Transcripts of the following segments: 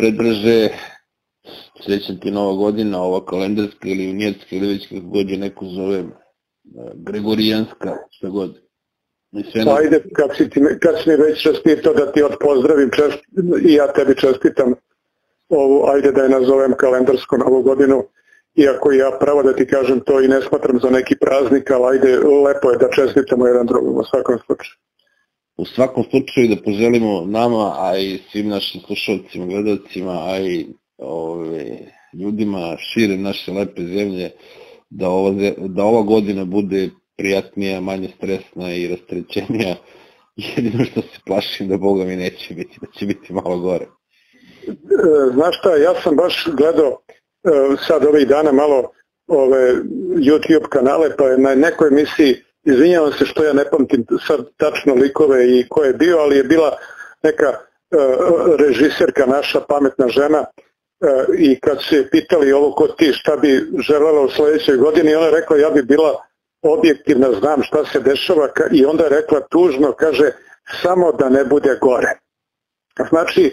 predrže, srećan ti Nova godina, ova kalendarska ili junijetska ili već kako god je neko zove, Gregorijanska, šta god. Ajde, kad si mi već čestitao da ti odpozdravim i ja tebi čestitam ovu, ajde da je nazovem kalendarsku Novu godinu, iako ja pravo da ti kažem to i ne smatram za neki praznik, ali ajde, lepo je da čestitamo jedan drugom u svakom slučaju. U svakom slučaju da poželimo nama, a i svim našim slušalcima, gledalcima, a i ljudima šire naše lepe zemlje, da ova godina bude prijatnija, manje stresna i rastrećenija. Jedino što se plašim da Boga mi neće biti, da će biti malo gore. Znaš šta, ja sam baš gledao sad ovih dana malo ove YouTube kanale, pa na nekoj emisiji, izvinjavam se što ja ne pamtim sad tačno likove i ko je bio, ali je bila neka režiserka, naša pametna žena, i kad su je pitali ovo ko ti, šta bi željela u sledećoj godini, ona je rekla ja bi bila objektivna, znam šta se dešava, i onda je rekla tužno, kaže samo da ne bude gore. Znači,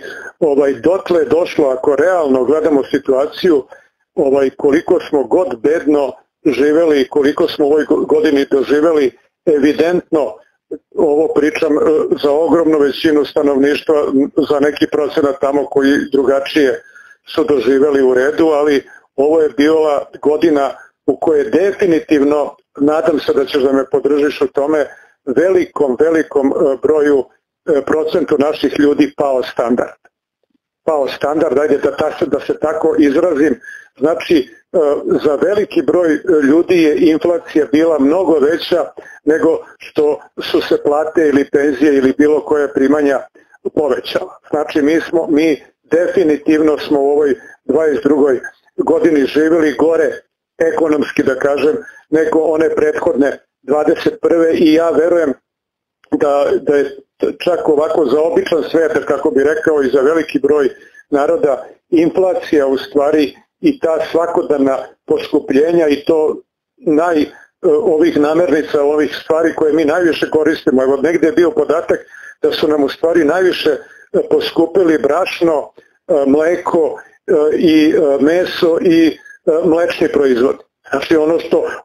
dotle je došlo, ako realno gledamo situaciju, koliko smo god bedno živeli i koliko smo u ovoj godini doživeli, evidentno, ovo pričam za ogromnu većinu stanovništva, za neki procenat tamo koji drugačije su doživeli u redu, ali ovo je bila godina u kojoj je definitivno, nadam se da ćeš da me podržiš u tome, velikom broju procentu naših ljudi pao standard. Pao standard, ajde da se tako izrazim, znači za veliki broj ljudi je inflacija bila mnogo veća nego što su se plate ili penzije ili bilo koje primanja povećala. Znači mi definitivno smo u ovoj 22. godini živjeli gore ekonomski, da kažem, nego one prethodne 21. i ja verujem da je čak ovako za običan svet, kako bi rekao, i za veliki broj naroda, inflacija u stvari i ta svakodana poskupljenja i to ovih namirnica, ovih stvari koje mi najviše koristimo. Evo, negde je bio podatak da su nam u stvari najviše poskupili brašno, mleko i meso i mlečni proizvod. Znači ono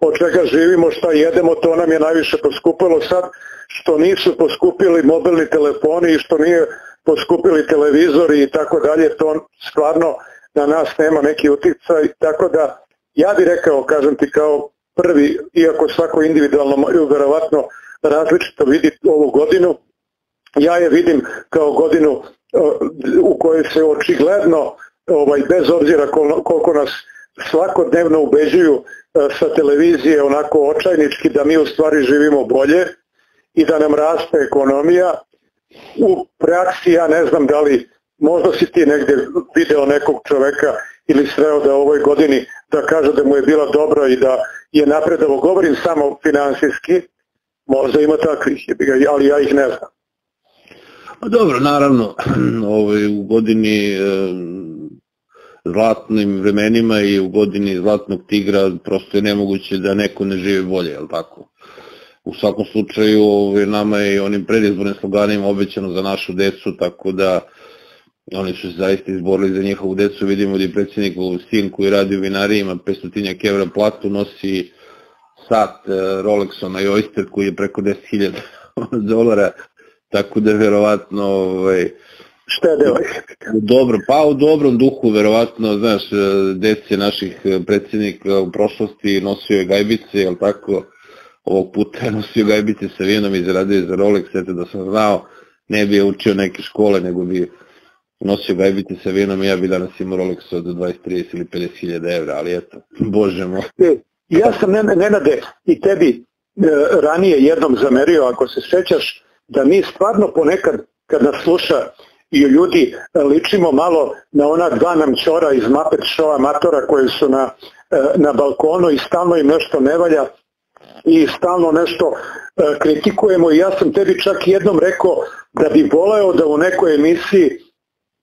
od čega živimo, šta jedemo, to nam je najviše poskupilo sad, što nisu poskupili mobilni telefoni i što nije poskupili televizori i tako dalje, to stvarno na nas nema neki uticaj, tako da ja bih rekao, kažem ti kao prvi, iako svako individualno verovatno različito vidi ovu godinu, ja je vidim kao godinu u kojoj se očigledno, bez obzira koliko nas svakodnevno ubeđuju sa televizije onako očajnički da mi u stvari živimo bolje i da nam raste ekonomija. U praksi ja ne znam da li, možda si ti negde video nekog čoveka ili sreo da u ovoj godini da kaže da mu je bilo dobro i da je napredovao, govorim samo finansijski, možda ima takvih, ali ja ih ne znam. Dobro, naravno, u godini zlatnim vremenima i u godini zlatnog tigra prosto je nemoguće da neko ne žive bolje, je li tako? U svakom slučaju nama je i onim predizbornim sloganima obećano za našu decu, tako da oni su se zaista izborili za njihovu decu. Vidimo da je predsjednikov sin koji radi u vinariji, ima 500 evra platu, nosi sat Rolex onaj Oyster koji je preko $10.000, tako da verovatno dobro, pa u dobrom duhu verovatno, znaš, dece naših predsjednika u prošlosti nosio je gajbice, jel tako, ovog puta je nosio gajbice sa vinom i zaradio je za Rolex, eto da sam znao, ne bi je učio neke škole, nego bi nosio gajbice sa vinom i ja bi danas imao Rolex od 20, 30 ili 50.000 evra, ali eto, bože moj. Ja sam, Nenade, i tebi ranije jednom zamerio, ako se sećaš, da mi stvarno ponekad, kad nas sluša i ljudi, ličimo malo na ona dva namćora iz Muppet Showa matora koji su na balkonu i stalno im nešto ne valja i stalno nešto kritikujemo. I ja sam tebi čak jednom rekao da bi voleo da u nekoj emisiji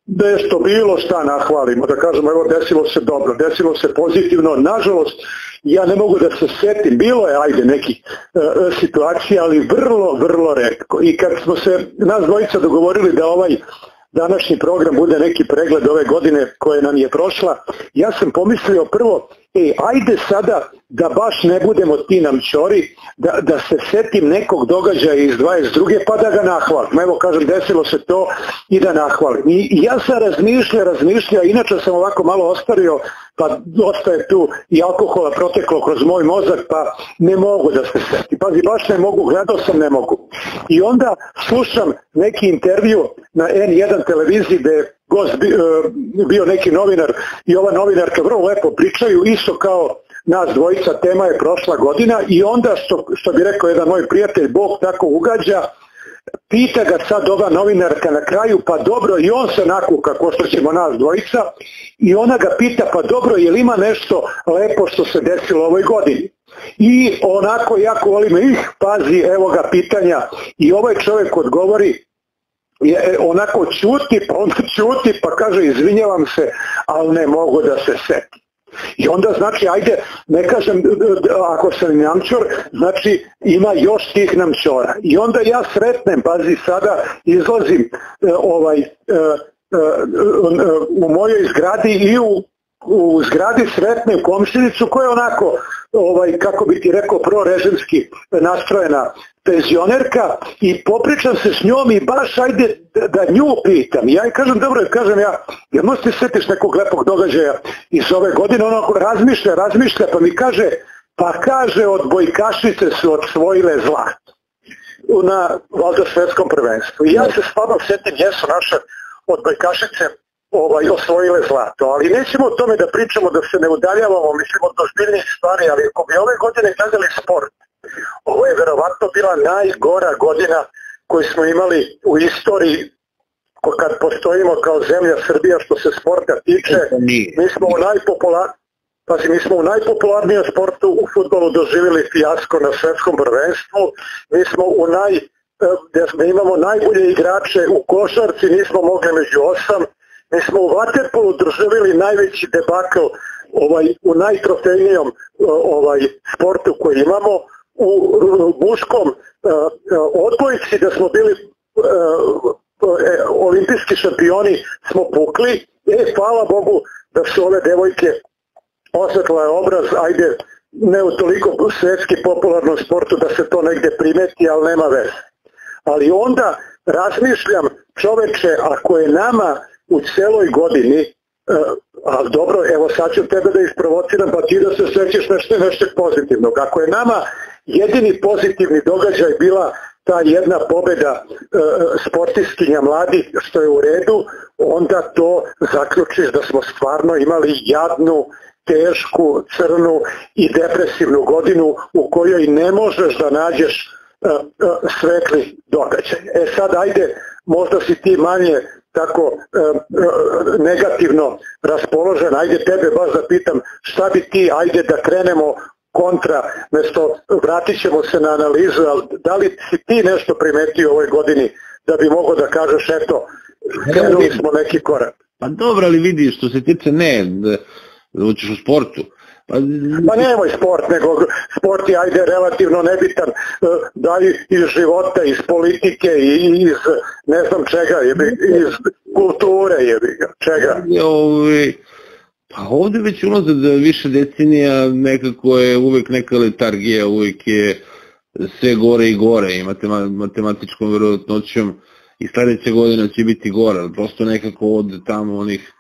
nešto bilo šta nahvalimo, da kažemo evo desilo se dobro, desilo se pozitivno. Nažalost, ja ne mogu da se setim, bilo je ajde nekih situacija, ali vrlo, vrlo retko. I kad smo se nas dvojica dogovorili da ovaj današnji program bude neki pregled ove godine koje nam je prošla, ja sam pomislio prvo, ajde sada da baš ne budemo ti nam čori, da se setim nekog događaja iz 22. pa da ga nahvalim. Evo kažem, desilo se to i da nahvalim. I ja sam razmišljao, inače sam ovako malo ostario, pa dosta je tu i alkohola proteklo kroz moj mozak, pa ne mogu da se setim. Pazi, baš ne mogu, gledao sam, ne mogu. I onda slušam neki intervju na N1 televiziji gde je gost bio neki novinar i ova novinarka vrlo lepo pričaju, isto kao nas dvojica, tema je prošla godina, i onda što bi rekao jedan moj prijatelj, Bog tako ugađa, pita ga sad ova novinarka na kraju, pa dobro, i on se nakuka ko što ćemo nas dvojica, i ona ga pita, pa dobro, je li ima nešto lepo što se desilo ovoj godini? I onako jako volim ih, pazi, evo ga pitanja, i ovaj čovjek odgovori, onako ćuti, pa onda ćuti, pa kaže izvinjavam se, ali ne mogu da se setim. I onda znači, ajde, ne kažem, ako sam namćor, znači ima još tih namćora. I onda ja sretnem, pazi, sada izlazim u mojoj zgradi i u zgradi sretnem komšinicu koja je onako, kako bi ti rekao, prorežimski nastrojena penzionerka, i popričam se s njom i baš ajde da nju pitam. Ja i kažem, dobro, kažem ja, jer možda ti setiš nekog lepog događaja iz ove godine, ono razmišlja, pa mi kaže, odbojkašice su osvojile zlato na valjda svetskom prvenstvu. I ja se stvarno setim, jesu naše odbojkašice osvojile zlato, ali nećemo o tome da pričamo, da se ne udaljavamo, mislim, od ozbiljnih stvari, ali ako bi ove godine gledali sport, ovo je verovatno bila najgora godina koju smo imali u istoriji kad postojimo kao zemlja Srbija što se sporta tiče. Mi smo u najpopularnijem sportu, u fudbalu, doživjeli fijasko na svetskom prvenstvu, mi smo u imamo najbolje igrače u košarci, nismo mogli među 8, mi smo u vaterpolu doživjeli najveći debakl u najtrofejnijom sportu koji imamo, u muškom odbojci da smo bili olimpijski šampioni smo pukli, hvala Bogu da su ove devojke osvetla je obraz, ajde ne u toliko svetski popularnom sportu da se to negde primeti, ali nema veze. Ali onda razmišljam, čoveče, ako je nama u celoj godini, ali dobro, evo sad ću tebe da isprovociram, pa ti da se srećeš nešto pozitivnog. Ako je nama jedini pozitivni događaj bila ta jedna pobeda sportistkinja mladih, što je u redu, onda to zaključiš da smo stvarno imali jadnu, tešku, crnu i depresivnu godinu u kojoj ne možeš da nađeš svetli događaj. E sad ajde, možda si ti manje tako negativno raspoložen, ajde tebe baš da pitam šta bi ti, ajde da krenemo kontra, vratit ćemo se na analizu, ali da li si ti nešto primetio u ovoj godini da bi mogo da kažeš, eto, krenuli smo neki korak? Pa dobro, ali vidi, što se tiče, ne, učiš u sportu. Pa nemoj sport, nego sport je, ajde, relativno nebitan, da iz života, iz politike, iz ne znam čega, iz kulture, čega. Pa ovdje već unazad više decenija nekako je uvek neka letargija, uvek je sve gore i gore i matematičkom verovatnoćom i sledeća godina će biti gore, prosto nekako od tamo onih,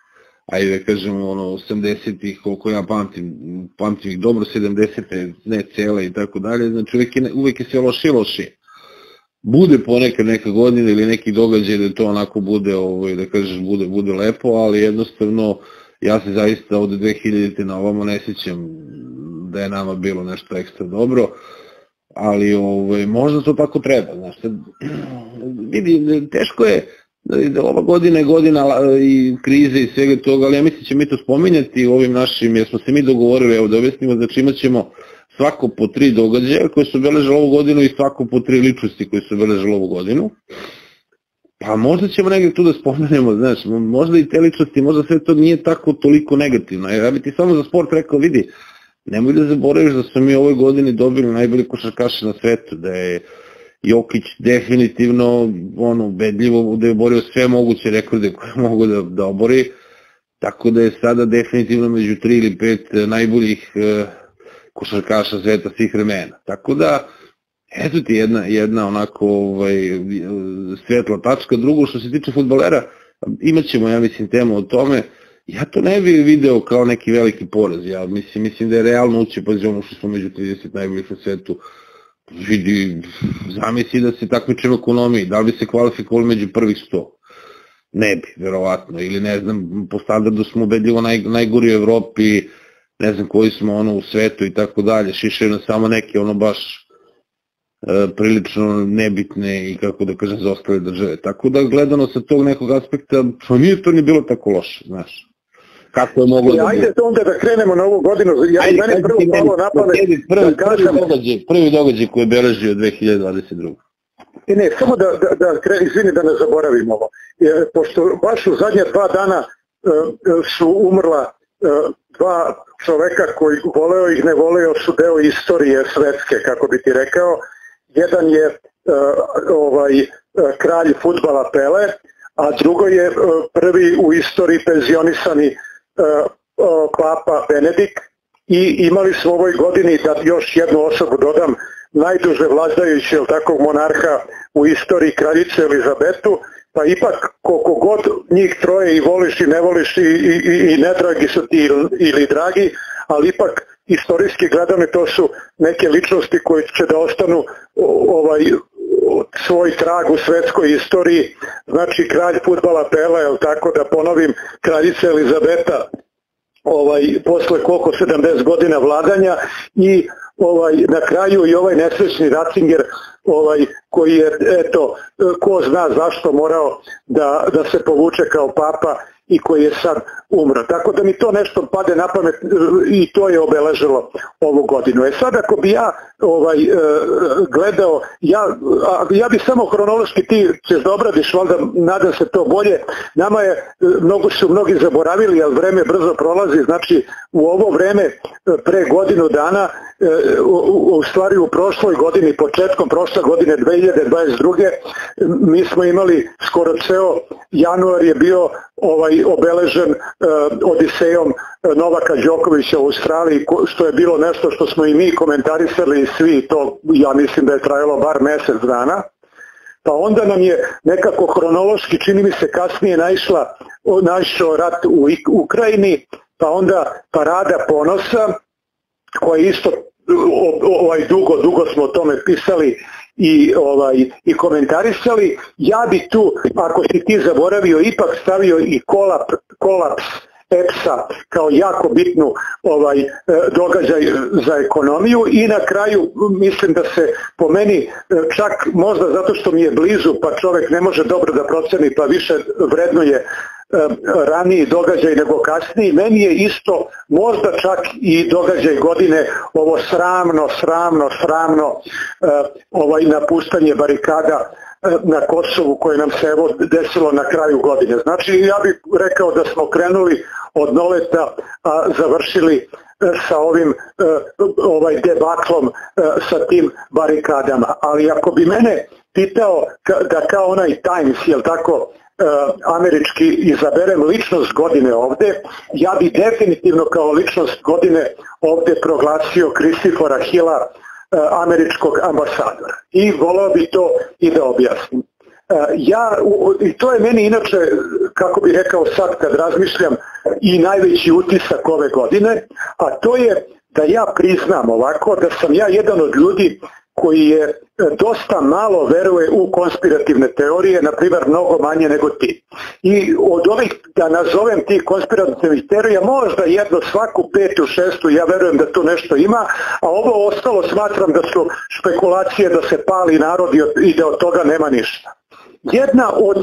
ajde kažemo, ono, 80-ih, koliko ja pamtim ih dobro, 70-te, ne cele i tako dalje, znači uvijek je sve loši i loši. Bude ponekad neka godina ili neki događaj da to onako bude, da kažeš, bude lepo, ali jednostavno ja se zaista od 2000-te na ovamo ne sjećam da je nama bilo nešto ekstra dobro, ali možda to tako treba, znaš, vidi, teško je. Ova godina je godina i krize i svega toga, ali ja mislim će mi to spominjati u ovim našim, jer smo se mi dogovorili, evo da objasnimo, znači imat ćemo svako po 3 događaja koje su obeležili ovu godinu i svako po 3 ličnosti koje su obeležili ovu godinu, pa možda ćemo negdje tu da spomenemo, znaš, možda i te ličnosti, možda sve to nije tako toliko negativno. Ja bi ti samo za sport rekao, vidi, nemoj da zaboraviš da smo mi u ovoj godini dobili najbolji košarkaše na svetu, da je Jokić definitivno ubedljivo da je oborio sve moguće rekorde koje mogu da obori, tako da je sada definitivno među 3 ili 5 najboljih košarkaša sveta svih vremena. Tako da, eto ti jedna onako svetla tačka. Drugo, što se tiče fudbalera, imat ćemo, ja mislim, temu o tome. Ja to ne bih video kao neki veliki poraz, ja mislim da je realno ući, pa znamo što smo među 30 najboljih na svetu, vidi, zamisli da se takmiče u ekonomiji, da li bi se kvalifikovali među prvih 100? Ne bi, verovatno, ili ne znam, po standardu smo ubedljivo najgori u Evropi, ne znam koji smo u svetu i tako dalje, šišaju na samo neke baš prilično nebitne i kako da kažem za ostale države, tako da gledano sa tog nekog aspekta, nije to ni bilo tako loše, znaš. Kako je moglo da bi... Ajde onda da krenemo na ovu godinu. Mene prvo palo na pamet da kažem... Prvi događaj koji je beležio 2022. Ne, samo da krenem, izvini da ne zaboravim ovo. Pošto baš u zadnje 2 dana su umrla 2 čoveka koji voleo ih ne voleo su deo istorije svetske, kako bi ti rekao. Jedan je kralj fudbala Pele, a drugo je prvi u istoriji penzionisani papa Benedikt, i imali smo u ovoj godini, da još jednu osobu dodam, najduže vladajućeg takvog monarha u istoriji, kraljicu Elizabetu, pa ipak koliko god njih troje i voliš i ne voliš i nedragi su ti ili dragi, ali ipak istorijski gledano to su neke ličnosti koje će da ostanu svoj trag u svetskoj istoriji, znači kralj fudbala Pele, tako da ponovim, kraljica Elizabeta posle koliko 70 godina vladanja, i na kraju i ovaj nesrećni Ratzinger koji je, eto, ko zna zašto morao da se povuče kao papa i koji je sad umro. Tako da mi to nešto pade na pamet i to je obeležilo ovu godinu. E sad ako bi ja gledao, ja bi samo hronološki, ti ćeš da obradiš, valjda nadam se to bolje, nama je, mnogi zaboravili, ali vreme brzo prolazi, znači u ovo vreme pre godinu dana, u stvari u prošloj godini, početkom prošle godine 2022. mi smo imali skoro ceo januar je bio obeležen odisejom Novaka Đokovića u Australiji, što je bilo nešto što smo i mi komentarisali i svi, to ja mislim da je trajalo bar mesec dana, pa onda nam je nekako hronološki, čini mi se, kasnije naišao rat u Ukrajini, pa onda Parada ponosa, koja je isto dugo smo o tome pisali i komentarisali. Ja bi tu, ako si ti zaboravio, ipak stavio i kolaps EPS-a kao jako bitnu događaj za ekonomiju, i na kraju mislim da se, po meni, čak možda zato što mi je blizu pa čovek ne može dobro da proceni, pa više vredno je raniji događaj nego kasniji, meni je isto možda čak i događaj godine ovo sramno napuštanje barikada na Kosovu koje nam se evo desilo na kraju godine. Znači ja bih rekao da smo krenuli od noleta, a završili sa ovim debaklom sa tim barikadama. Ali ako bi mene pitao da kao onaj Times, jel tako, američki, izaberem ličnost godine ovde, ja bi definitivno kao ličnost godine ovde proglasio Kristofera Hila, američkog ambasadora, i voleo bi to i da objasnim. I to je meni inače, kako bih rekao sad kad razmišljam, i najveći utisak ove godine, a to je da ja priznam ovako da sam ja jedan od ljudi koji je dosta malo veruje u konspirativne teorije, na primer mnogo manje nego ti. I od ovih, da nazovem tih konspirativnih teorija, možda jedno svaku 5., 6, ja verujem da tu nešto ima, a ovo ostalo smatram da su špekulacije da se pali narod i da od toga nema ništa. Jedna od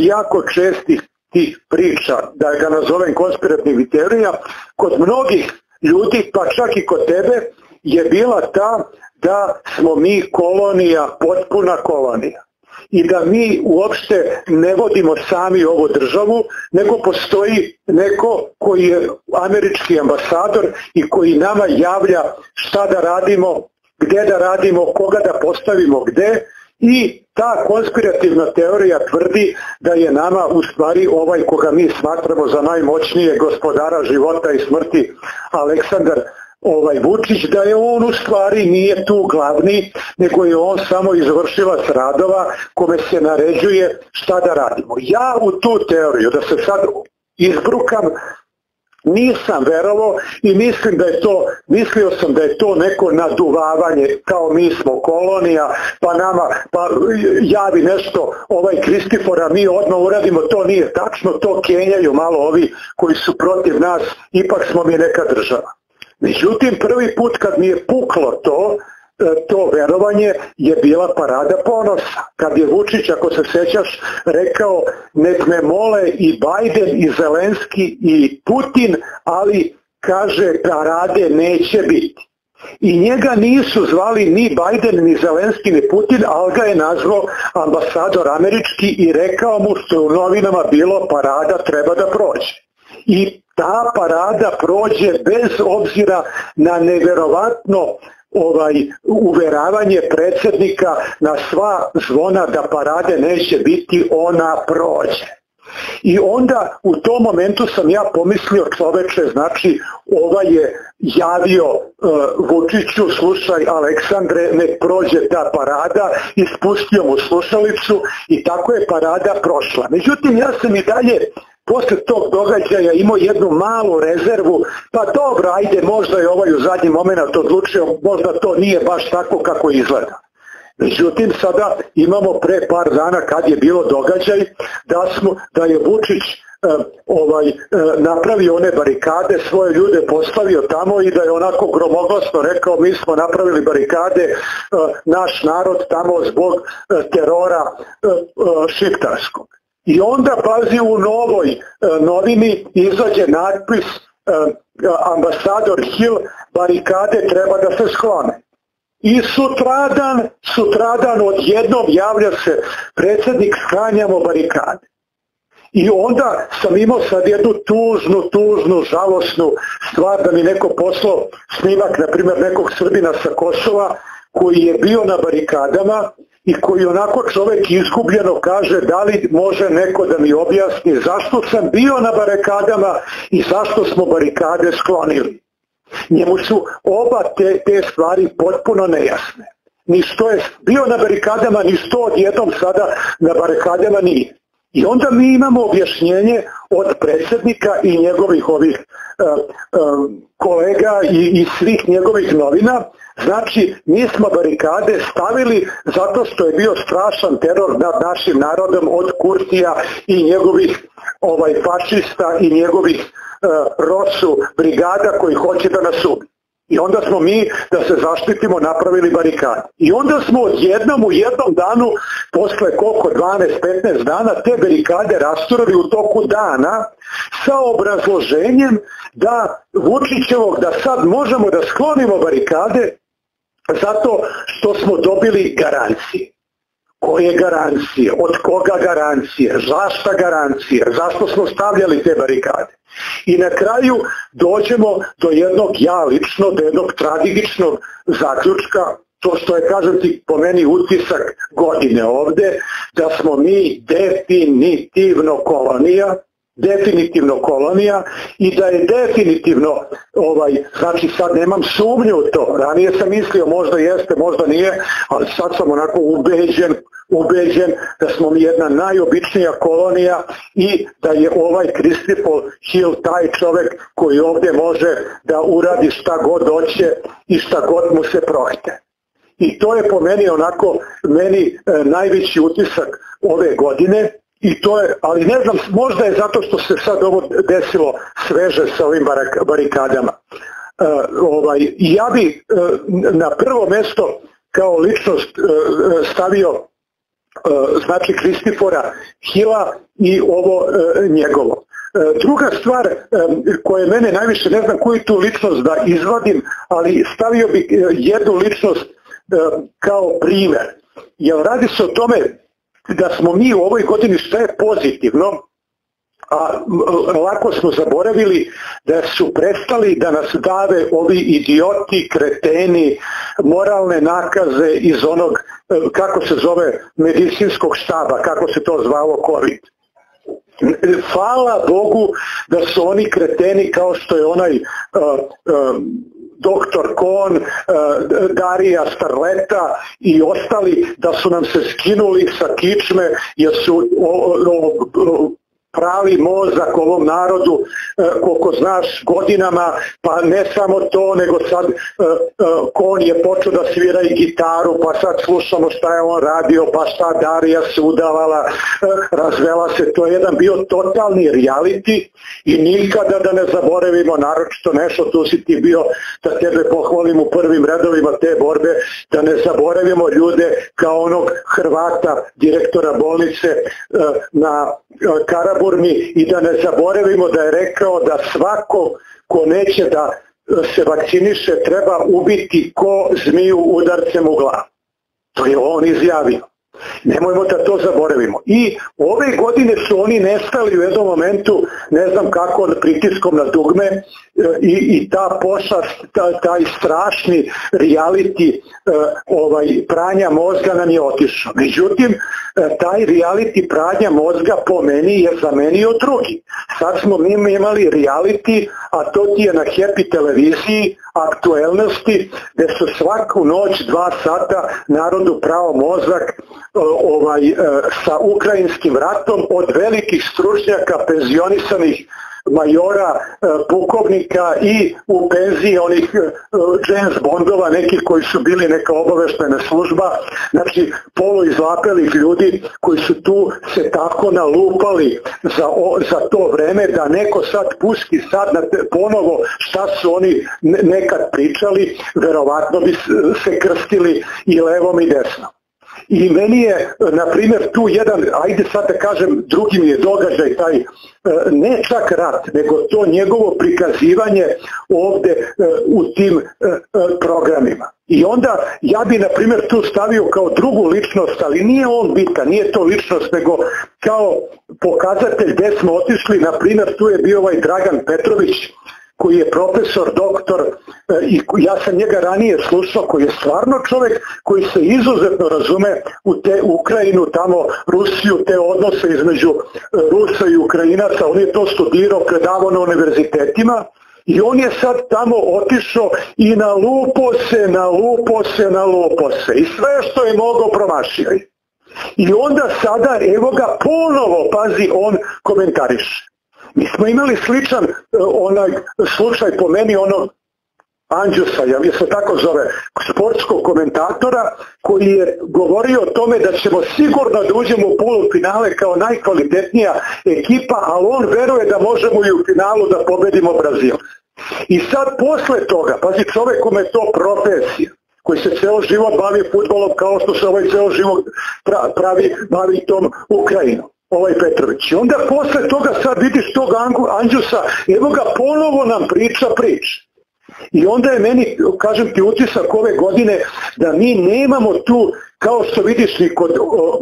jako čestih tih priča, da ga nazovem konspirativnih teorija, kod mnogih ljudi, pa čak i kod tebe, je bila ta da smo mi kolonija, potpuna kolonija, i da mi uopšte ne vodimo sami ovu državu, nego postoji neko koji je američki ambasador i koji nama javlja šta da radimo, gde da radimo, koga da postavimo gde, I ta konspirativna teorija tvrdi da je nama u stvari ovaj koga mi smatramo za najmoćnije gospodara života i smrti Aleksandar Vučić, da je on u stvari nije tu glavni, nego je on samo izvršilac radova kome se naređuje šta da radimo. Ja u tu teoriju, da se sad izbrukam, nisam verovao i mislio sam da je to neko naduvavanje, kao mi smo kolonija, pa nama javi nešto Kristofer, a mi odmah uradimo. To nije tačno, to kenjaju malo ovi koji su protiv nas, ipak smo mi neka država. Međutim, prvi put kad mi je puklo to verovanje je bila parada ponosa. Kad je Vučić, ako se sećaš, rekao nek me mole i Bajden i Zelenski i Putin, ali kaže parade neće biti. I njega nisu zvali ni Bajden, ni Zelenski, ni Putin, ali ga je nazvao ambasador američki i rekao mu što je u novinama bilo parada treba da prođe. I ta parada prođe bez obzira na neverovatno uveravanje predsjednika na sva zvona da parade neće biti, ona prođe. I onda u tom momentu sam ja pomislio, čoveče, znači ovaj je javio Vučiću, slušaj Aleksandre, nek prođe ta parada, ispustio mu slušalicu i tako je parada prošla. Međutim, ja sam i dalje posle tog događaja imao jednu malu rezervu, pa dobro, ajde, možda je ovaj u zadnji moment odlučio, možda to nije baš tako kako izgleda. Međutim, sada imamo pre par dana kad je bilo događaj da je Vučić napravio one barikade, svoje ljude postavio tamo i da je onako gromoglasno rekao mi smo napravili barikade, naš narod tamo zbog terora šiptarskog. I onda, pazi, u Novoj novini izađe natpis ambasador Hil, barikade treba da se sklone. I sutradan odjednom javlja se predsjednik, sklanjamo barikade. I onda sam imao sad jednu tužnu, žalosnu stvar da mi neko poslao snimak, na primjer nekog Srbina sa Kosova koji je bio na barikadama i koji onako čovjek izgubljeno kaže da li može neko da mi objasni zašto sam bio na barikadama i zašto smo barikade sklonili. Njemu su oba te stvari potpuno nejasne. Ni što je bio na barikadama, ni što odjednom sada na barikadama nije. I onda mi imamo objašnjenje od predsjednika i njegovih ovih kolega i svih njegovih novina. Znači, mi smo barikade stavili zato što je bio strašan teror nad našim narodom od Kurtija i njegovih fašista i njegovih Rosu brigada koji hoće da nas ubi. I onda smo mi, da se zaštitimo, napravili barikade. I onda smo u jednom danu, posle koliko, 12-15 dana, te barikade rasturali u toku dana sa obrazloženjem da Vučićevog, da sad možemo da sklonimo barikade zato što smo dobili garancije. Koje garancije? Od koga garancije? Zašta garancije? Zašto smo stavljali te barikade? I na kraju dođemo do jednog, ja lično, do jednog tragičnog zaključka, to što je, kažem ti, po meni utisak godine ovde, da smo mi definitivno kolonija i da je definitivno, znači sad nemam sumnju u to, ranije sam mislio možda jeste, možda nije, ali sad sam onako ubeđen da smo mi jedna najobičnija kolonija i da je Kristofer Hil taj čovek koji ovde može da uradi šta god hoće i šta god mu se prohte. I to je po meni onako, meni najveći utisak ove godine. I to je, ali ne znam, možda je zato što se sad ovo desilo sveže sa ovim barikadama. Ja bi na prvo mesto kao ličnost stavio znači Kristofera Hila i ovo njegovo. Druga stvar koja mene najviše, ne znam koju tu ličnost da izvadim, ali stavio bi jednu ličnost kao primer. Jer radi se o tome da smo mi u ovoj godini, što je pozitivno, lako smo zaboravili da su prestali da nas dave ovi idioti, kreteni, moralne nakaze iz onog, kako se zove, medicinskog štaba, kako se to zvalo, COVID. Hvala Bogu da su oni kreteni kao što je onaj doktor Kon, Darija Starleta i ostali, da su nam se skinuli sa kičme jer su prali mozak ovom narodu, koliko znaš, godinama, pa ne samo to, nego sad Kon je počeo da svira i gitaru, pa sad slušamo šta je on radio, pa šta Darija se udavala, razvela se, to je jedan bio totalni reality i nikada da ne zaboravimo, naročito nešto, tu si ti bio, da tebe pohvalim u prvim redovima te borbe, da ne zaboravimo ljude kao onog Hrvata, direktora bolnice na Karabu, i da ne zaboravimo da je rekao da svako ko neće da se vakciniše treba ubiti ko zmiju udarcem u glavu. To je on izjavio. Nemojmo da to zaboravimo. I ove godine su oni nestali u jednom momentu, ne znam kako, pritiskom na dugme i ta pošast, taj strašni reality pranja mozga nam je otišao. Međutim, taj reality pranja mozga po meni je zamenio drugi. Sad smo mi imali reality, a to ti je na Happy televiziji, aktuelnosti, gde su svaku noć 2 sata narodu prao mozak sa ukrajinskim ratom od velikih stručnjaka, penzionisanih majora, pukovnika i u penziji onih James Bondova, nekih koji su bili neka obaveštena služba, znači poluizlapelih ljudi koji su tu se tako nalupali za to vreme da neko sad pusti sad ponovo šta su oni nekad pričali, verovatno bi se krstili i levom i desnom. I meni je, na primjer, tu jedan, ajde sad da kažem, drugi mi je događaj taj, ne čak rat, nego to njegovo prikazivanje ovde u tim programima. I onda ja bi, na primjer, tu stavio kao drugu ličnost, ali nije on bitan, nije to ličnost, nego kao pokazatelj gde smo otišli, na primjer, tu je bio ovaj Dragan Petrović, koji je profesor, doktor, i ja sam njega ranije slušao, koji je stvarno čovjek koji se izuzetno razume u te Ukrajinu, tamo Rusiju, te odnose između Rusa i Ukrajinaca, on je to studirao, predavao na univerzitetima i on je sad tamo otišao i nalupo se i sve što je mogao promašio. I onda sada, evo ga, ponovo, pazi, on komentariše. Mi smo imali sličan slučaj po meni onog Andžusa, jer se tako zove, sportskog komentatora koji je govorio o tome da ćemo sigurno da uđemo u polufinale kao najkvalitetnija ekipa, ali on veruje da možemo i u finalu da pobedimo Brazil. I sad posle toga, pazi, čovek kome je to profesija, koji se ceo život bavi fudbalom kao što se ovaj ceo život bavi tom Ukrajinom, ovaj Petrović. I onda posle toga sad vidiš tog Andžusa, evo ga ponovo nam priča. I onda je meni, kažem ti, utisak ove godine da mi nemamo tu, kao što vidiš,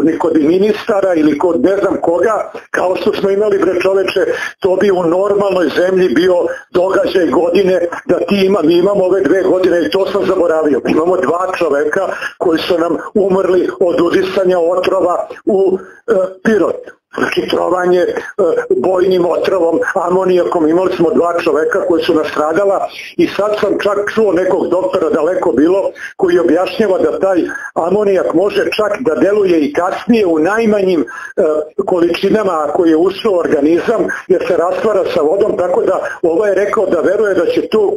ni kod ministara ili kod ne znam koga, kao što smo imali, bre čoveče, to bi u normalnoj zemlji bio događaj godine da mi imamo ove 2 godine i to sam zaboravio. Imamo 2 čoveka koji su nam umrli od udisanja otrova u Pirotu. Znači, trovanje bojnim otrovom, amonijakom, imali smo 2 čoveka koji su nastradala i sad sam čak čuo nekog doktora, daleko bilo, koji objašnjava da taj amonijak može čak da deluje i kasnije u najmanjim količinama ako je ušao u organizam, jer se rastvara sa vodom, tako da ovaj je rekao da veruje da će tu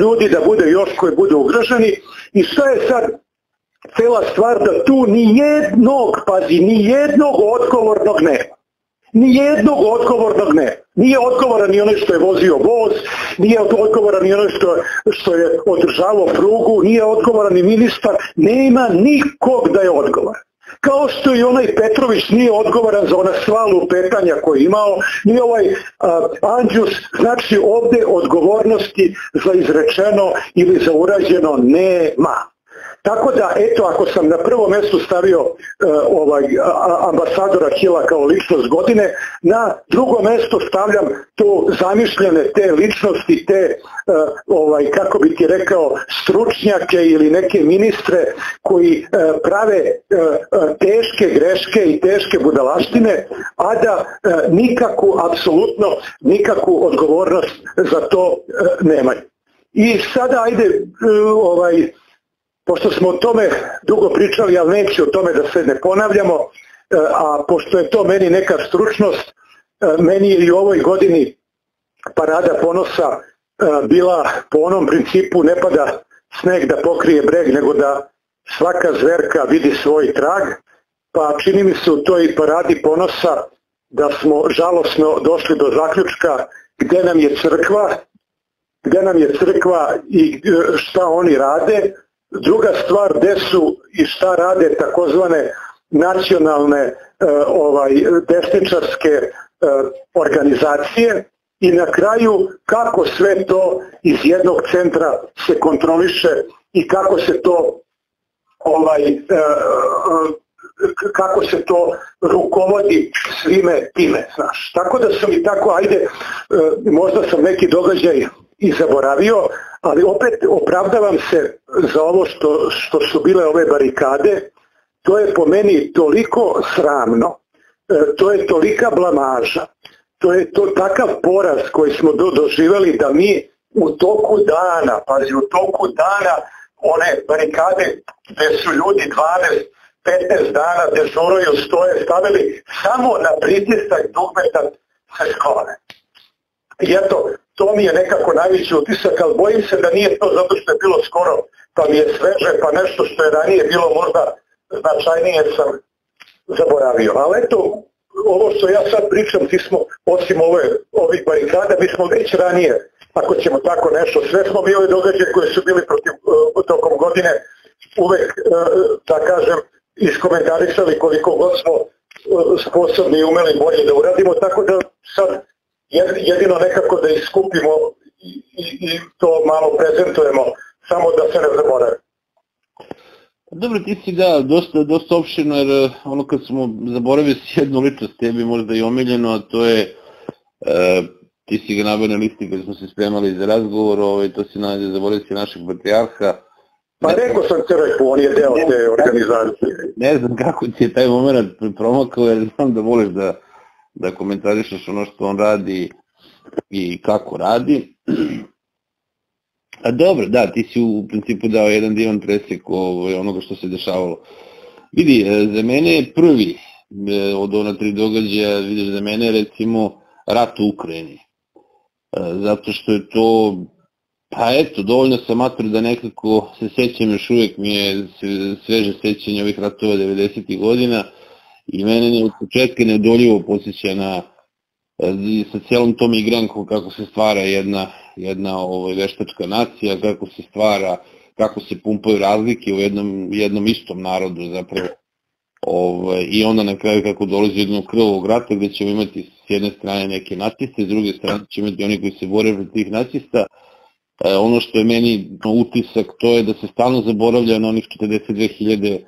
ljudi da bude još koji budu ugroženi. I šta je sad cela stvar? Da tu ni jednog odgovornog nema. Nije odgovoran ni onaj što je vozio voz, nije odgovoran ni onaj što je održavao prugu, nije odgovoran ni ministar, nema nikog da je odgovoran. Kao što i onaj Petrović nije odgovoran za ona sva lupetanja koje je imao, ni ovaj Andžus, znači ovde odgovornosti za izrečeno ili za urađeno nema. Tako da, eto, ako sam na prvo mesto stavio ambasadora Hila kao ličnost godine, na drugo mesto stavljam to zamišljene te ličnosti, te, kako bi ti rekao, stručnjake ili neke ministre koji prave teške greške i teške budalaštine, a da nikakvu, apsolutno nikakvu odgovornost za to nemaju. I sada, ajde, pošto smo o tome dugo pričali, ali neću o tome da se ne ponavljamo, a pošto je to meni neka stručnost, meni je i u ovoj godini parada ponosa bila po onom principu ne pada sneg da pokrije breg, nego da svaka zverka vidi svoj trag, pa čini mi se u toj paradi ponosa da smo žalosno došli do zaključka gde nam je crkva i šta oni rade. Druga stvar, gde su i šta rade takozvane nacionalne desničarske organizacije i na kraju kako sve to iz jednog centra se kontroliše i kako se to rukovodi svime time, znaš. Tako da sam i tako, ajde, možda sam neki događaj i zaboravio, ali opet opravdavam se za ovo što su bile ove barikade. To je po meni toliko sramno, to je tolika blamaža, to je takav poraz koji smo doživjeli da mi u toku dana, pazi, u toku dana one barikade gdje su ljudi 12-15 dana dežuraju, stoje, stavili samo na pritisak dugmeta se sklone. I eto, to mi je nekako najveći utisak, ali bojim se da nije to zato što je bilo skoro, pa mi je sveže, pa nešto što je ranije bilo možda značajnije sam zaboravio. Ali eto, ovo što ja sad pričam, osim ovih barikada, mi smo već ranije, ako ćemo tako nešto, sve smo mi ove događaje koje su bili tokom godine uvek, da kažem, iskomentarisali koliko god smo sposobni i umeli bolje da uradimo, tako da sad jedino nekako da iskupimo i to malo prezentujemo, samo da se ne zaboravimo. Dobro, ti si da, dosta opširno, jer ono kad smo zaboravili si jednu ličnost, tebi možda i omiljeno, a to je, ti si ga naveo na listi kada smo se spremali za razgovor, to si zaboravio si našeg patrijarha. Pa rekao sam crkvu, on je deo te organizacije. Ne znam kako ti je taj moment promakao, jer znam da voliš da komentarišaš ono što on radi i kako radi. A dobro, da, ti si u principu dao jedan divan presjek onoga što se dešavalo. Vidi, za mene je prvi od ona tri događaja, vidiš, za mene je recimo rat u Ukrajini. Zato što je to, pa eto, dovoljno sam matur da nekako se sećam, još uvijek mi je sveže sećanje ovih ratova 90. godina, i mene je od početka neodoljivo posjećena sa cijelom tom igrankom kako se stvara jedna veštačka nacija, kako se stvara, kako se pumpaju razlike u jednom istom narodu zapravo. I onda na kraju kako dolazi jednog krvavog rata gdje ćemo imati s jedne strane neke naciste, s druge strane ćemo imati oni koji se bore protiv tih nacista. Ono što je meni utisak to je da se stalno zaboravlja na onih 42.000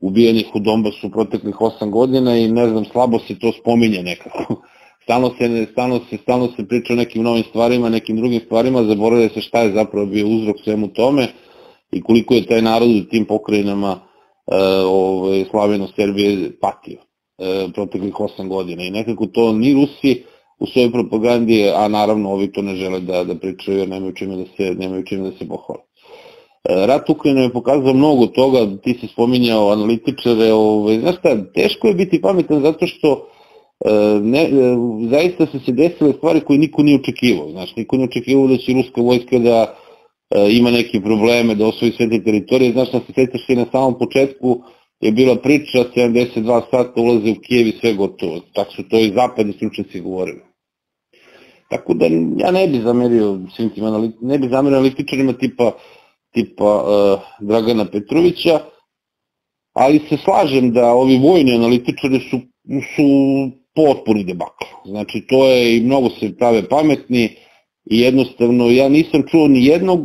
ubijenih u Donbasu proteklih 8 godina i ne znam, slabo se to spominje nekako. Stalno se priča o nekim novim stvarima, nekim drugim stvarima, zaboravlja se šta je zapravo bio uzrok svemu tome i koliko je taj narod u tim pokrajinama Slaveno Srbije patio proteklih 8 godina. I nekako to ni Rusi u svojoj propagandi, a naravno ovi to ne žele da pričaju jer nemaju čime da se pohvale. Rat Ukrajine je pokazao mnogo toga, ti si spominjao analitičare, znaš šta, teško je biti pametan zato što zaista su se desile stvari koje niko nije očekivao, znaš, niko nije očekivao da će ruska vojska da ima neke probleme, da osvoji sve te teritorije, znaš, da se setiš i na samom početku je bila priča, 72 sata ulaze u Kijev i sve gotovo, tako su to i zapadni stručnjaci govorili. Tako da ja ne bi zamerio analitičarima tipa Dragana Petrovića, ali se slažem da ovi vojni analitičari su potpuni debakl. Znači to je i mnogo se prave pametni i jednostavno ja nisam čuo ni jednog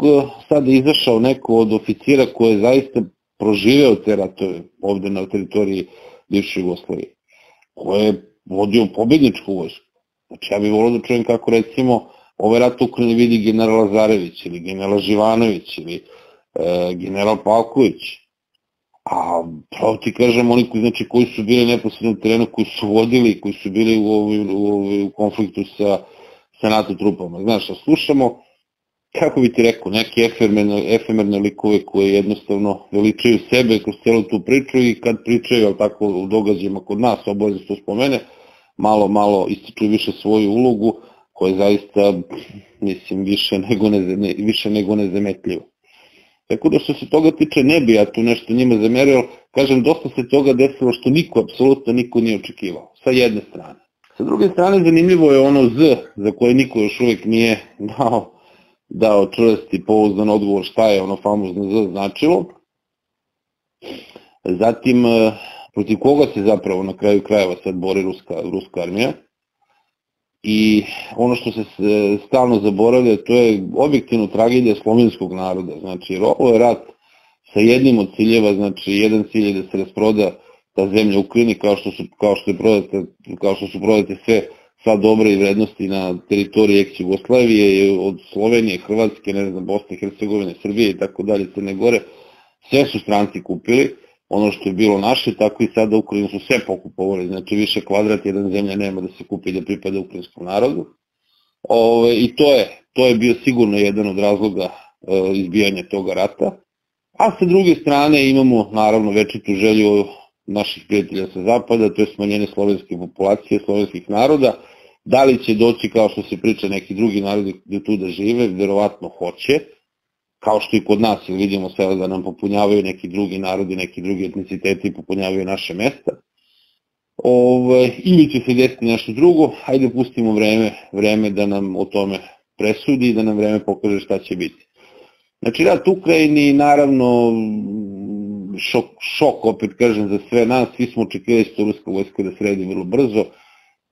sada izašao neko od oficira koji je zaista proživeo te ratove ovde na teritoriji bivše Jugoslavije, koje je vodio pobedničku vojsku. Znači ja bih volio da čujem kako recimo ovaj rat u Ukrajini vidi general Lazarević ili general Živanović ili general Pavković. A pravo ti kažem, oni koji su bili neposredno na terenu, koji su vodili, koji su bili u konfliktu sa NATO trupama. Znaš, da slušamo, kako bi ti rekao, neke efemerne likove koje jednostavno veličaju sebe kroz celu tu priču i kad pričaju, ali tako u događajima kod nas, obavezno se to spomene, malo ističu više svoju ulogu, koja je zaista, mislim, više nego nezametljiva. Tako da što se toga tiče ne bi ja tu nešto njima zamerio, ali kažem, dosta se toga desilo što apsolutno niko nije očekivao, sa jedne strane. Sa druge strane, zanimljivo je ono Z, za koje niko još uvek nije dao čvrsti pouzdan odgovor šta je ono famozno Z značilo. Zatim, protiv koga se zapravo na kraju krajeva sad bori ruska armija. I ono što se stalno zaboravlja, to je objektivno tragedija slovenskog naroda. Znači, ovo je rat sa jednim od ciljeva, znači jedan cilj je da se rasproda ta zemlja Ukrajini, kao što su prodate sve sva dobre i vrednosti na teritoriji ex-Jugoslavije, od Slovenije, Hrvatske, ne znam, Bosne i Hercegovine, Srbije i tako dalje, Crne Gore, sve su stranci kupili, ono što je bilo naše, tako i sada Ukrajinu su sve pokupovali, znači više kvadrat, jedan zemlja nema da se kupi i da pripada ukrajinskom narodu. I to je bio sigurno jedan od razloga izbijanja toga rata. A sa druge strane imamo naravno večitu želju naših prijatelja sa zapada, to je smanjenje slovenske populacije, slovenskih naroda. Da li će doći, kao što se priča, neki drugi narodi gde tu da žive, verovatno hoće, kao što i kod nas, jer vidimo sada da nam popunjavaju neki drugi narodi, neki drugi etniciteti, popunjavaju naše mesta. Ili će se desiti nešto drugo, hajde pustimo vreme da nam o tome presudi i da nam vreme pokaže šta će biti. Znači rat u Ukrajini, naravno, šok, opet kažem, za sve nas, svi smo očekivali što ruska vojska da sredi vrlo brzo,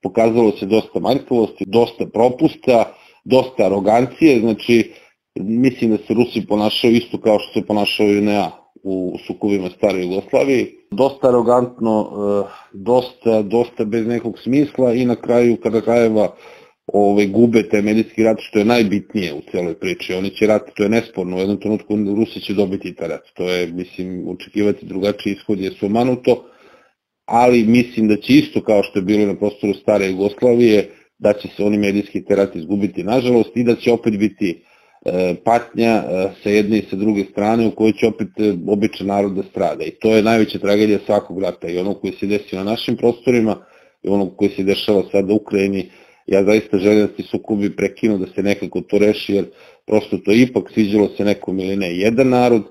pokazalo se dosta manjkavosti, dosta propusta, dosta arogancije, znači mislim da se Rusi ponašaju isto kao što se ponašaju NA u sukobima stare Jugoslavije, dosta arogantno, dosta bez nekog smisla i na kraju kada krajeva gube taj medijski rat, što je najbitnije u cijeloj priči. Oni će rat, to je nesporno, u jednom trenutku Rusi će dobiti taj rat, to je, mislim, očekivati drugačiji ishod je sumanuto, ali mislim da će isto kao što je bilo na prostoru stare Jugoslavije, da će se oni medijski taj rat izgubiti, nažalost, i da će opet biti patnja sa jedne i sa druge strane u kojoj će opet običan narod da strada, i to je najveća tragedija svakog rata, i ono koji se desi na našim prostorima i ono koji se dešava sada u Ukrajini. Ja zaista želim da se sukobi prekinu, da se nekako to reši, jer prosto to ipak sviđalo se nekom ili ne, jedan narod,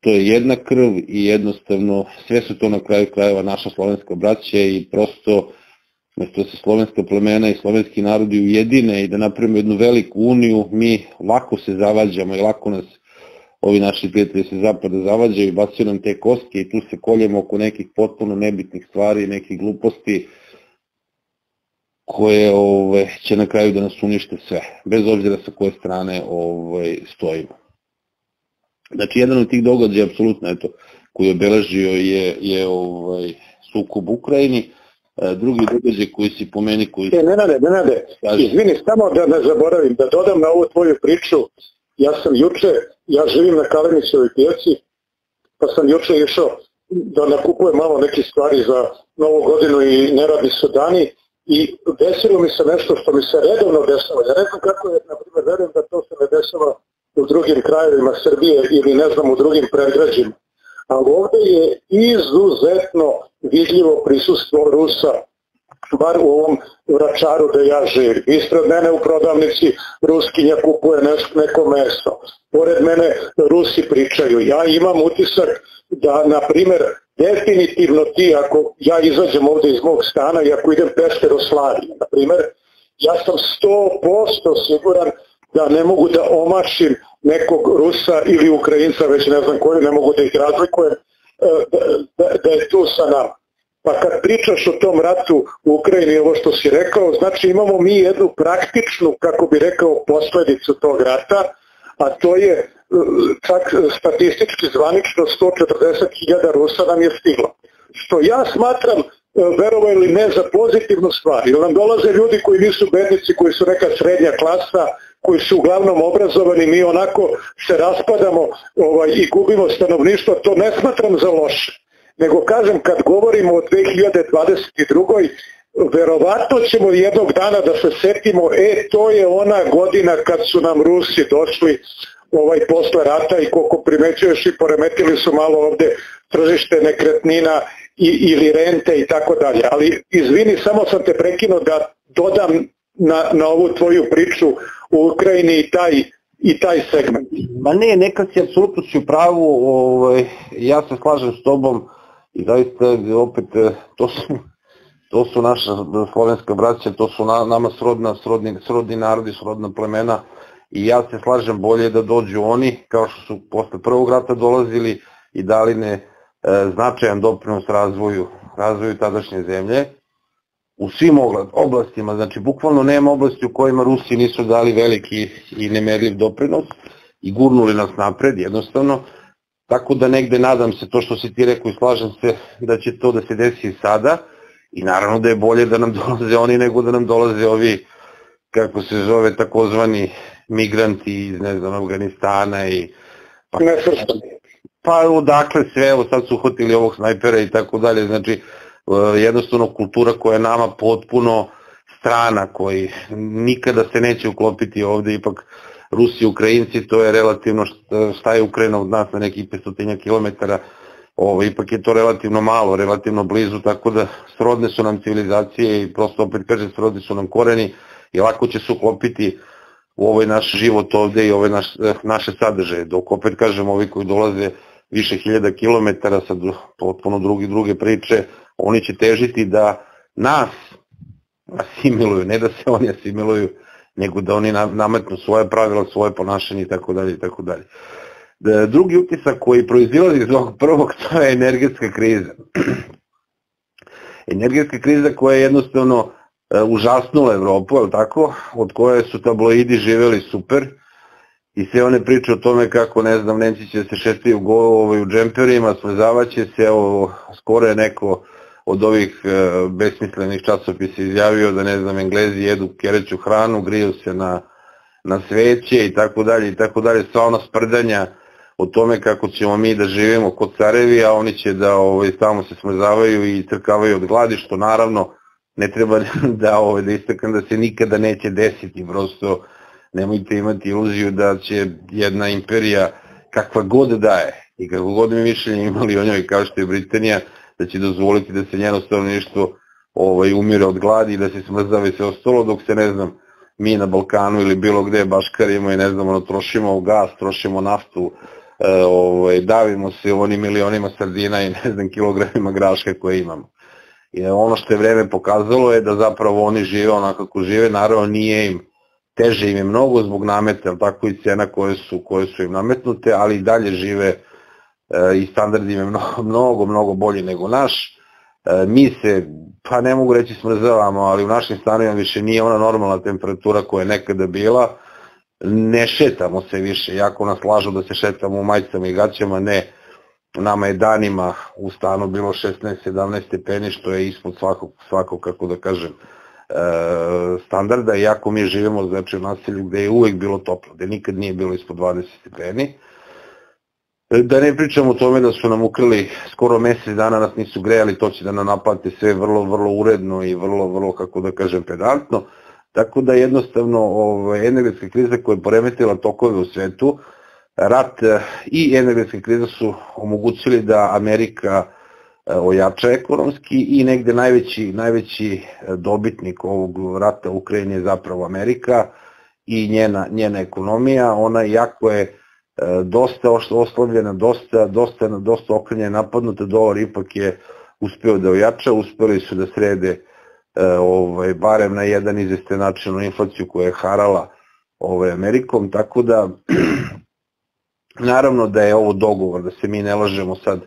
to je jedna krv i jednostavno sve su to na kraju krajeva naša slovenska braća, i prosto mesto da se slovenska plemena i slovenski narodi ujedine i da napravimo jednu veliku uniju, mi lako se zavađamo i lako nas ovi naši prijatelji sa zapada zavađaju i bacaju nam te koske i tu se koljemo oko nekih potpuno nebitnih stvari, nekih gluposti koje će na kraju da nas unište sve, bez obzira sa koje strane stojimo. Znači jedan od tih događaja apsolutno koji je obeležio je sukob u Ukrajini. Drugi događaj koji si pomeni koji... Nenade, izvini, samo da ne zaboravim, da dodam na ovu tvoju priču. Ja živim na Kalenićevoj pijaci, pa sam juče išao da nakupujem malo neke stvari za Novu godinu i neradni su dani, i desilo mi se nešto što mi se redovno desava. Ja ne znam kako je, na primer, verujem da to se ne desava u drugim krajevima Srbije ili ne znam u drugim predgrađima. Ali ovde je izuzetno vidljivo prisustvo Rusa, bar u ovom Vračaru da ja živim. Ispred mene u prodavnici Ruskinja kupuje neko meso. Pored mene Rusi pričaju. Ja imam utisak da, na primer, definitivno ti, ako ja izađem ovde iz mog stana i ako idem peške do Slavije, na primer, ja sam 100% siguran da ne mogu da omašim nekog Rusa ili Ukrajinca, već ne znam koju, ne mogu da ih razlikujem, da je tu sa nama. Pa kad pričaš o tom ratu u Ukrajini, ovo što si rekao, znači imamo mi jednu praktičnu, kako bi rekao, posledicu tog rata, a to je čak statistički zvanično 140.000 Rusa nam je stiglo. Što ja smatram, verovo ili ne, za pozitivnu stvar. Jer nam dolaze ljudi koji nisu bednici, koji su neka srednja klasa, koji su uglavnom obrazovani, mi onako se raspadamo i gubimo stanovništvo, to ne smatram za loše. Nego kažem, kad govorimo o 2022. verovatno ćemo jednog dana da se setimo, to je ona godina kad su nam Rusi došli posle rata i koliko primećuješ i poremetili su malo ovde tržište nekretnina ili rente i tako dalje. Ali izvini, samo sam te prekinuo da dodam na ovu tvoju priču u Ukrajini i taj segment. Ma ne, nekad si apsolutno u pravu, ja se slažem s tobom i zaista opet to su naša slovenska braća, to su nama srodni narodi, srodna plemena i ja se slažem, bolje da dođu oni kao što su posle prvog rata dolazili i dali ne značajan doprinos razvoju tadašnje zemlje u svim oblastima, znači bukvalno nema oblasti u kojima Rusi nisu dali veliki i nemerljiv doprinos i gurnuli nas napred jednostavno, tako da negde nadam se to što si ti rekao i slažem se da će to da se desi i sada i naravno da je bolje da nam dolaze oni nego da nam dolaze ovi, kako se zove, takozvani migranti iz, ne znam, Afganistana i... Pa odakle sve, evo sad su uhvatili ovog snajpera i tako dalje, znači jednostavno kultura koja je nama potpuno strana, koji nikada se neće uklopiti ovde, ipak Rusi i Ukrajinci, to je relativno, šta je Ukrajina od nas na nekih 500 kilometara, ipak je to relativno malo, relativno blizu, tako da srodne su nam civilizacije i prosto opet kažem srodni su nam koreni i lako će se uklopiti u ovaj naš život ovde i ove naše sadržaje, dok opet kažem ovi koji dolaze više hiljada kilometara sa potpuno druge priče, oni će težiti da nas asimiluju, ne da se oni asimiluju, nego da oni nametnu svoje pravila, svoje ponašanje itd. Drugi utisak koji proizilazi iz ovog prvog, to je energetska kriza. Energetska kriza koja je jednostavno užasnula Evropu, od koje su tabloidi živeli super i sve one priče o tome kako, ne znam, Nemci će se šetati u džemperima, slezavaće se, skoro je neko od ovih besmislenih časopisa izjavio da, ne znam, Englezi jedu kereću hranu, griju se na sveće i tako dalje, sva ona sprdanja o tome kako ćemo mi da živimo kod carevi, a oni će da tamo se smrzavaju i crkavaju od gladi, što naravno ne treba da istaknem da se nikada neće desiti, prosto nemojte imati iluziju da će jedna imperija, kakva god da je i kako god mi mišljenje imali o njoj kao što je Britanija, da će dozvoliti da se njeno stanovništvo umire od gladi i da se smrzava i sve ostalo, dok se, ne znam, mi na Balkanu ili bilo gde baškarimo i, ne znam, trošimo gas, trošimo naftu, davimo se onim milionima sardina i, ne znam, kilogramima graška koje imamo. Ono što je vreme pokazalo je da zapravo oni žive onako kako žive, naravno nije im, teže im je mnogo zbog nameta, tako i cena koje su im nametnute, ali i dalje žive i standard im je mnogo bolji nego naš. Mi se, pa ne mogu reći smrzavamo, ali u našim stanovima više nije ona normalna temperatura koja je nekada bila, ne šetamo se više, jako nas lažu da se šetamo u majicama i gaćama, ne, nama je danima u stanu bilo 16-17 stepeni, što je ispod svakog, kako da kažem, standarda, iako mi živimo, znači, u naselju gde je uvek bilo toplo, gde nikad nije bilo ispod 20 stepeni. Da ne pričamo o tome da su nam ukrali skoro mesec dana, nas nisu grejali, to će da nam naplate sve vrlo uredno i vrlo, kako da kažem, pedantno. Tako da jednostavno energetska kriza koja je poremetila tokove u svetu, rat i energetska kriza su omogućili da Amerika ojača ekonomski i negde najveći dobitnik ovog rata u Ukrajini je zapravo Amerika i njena ekonomija, ona iako je dosta oslabljena, dosta okrenja je napadnuta, dolar ipak je uspeo da ojača, uspeli su da srede barem na jedan izvestan način inflaciju koja je harala Amerikom, tako da naravno da je ovo dogovor, da se mi ne lažemo sad,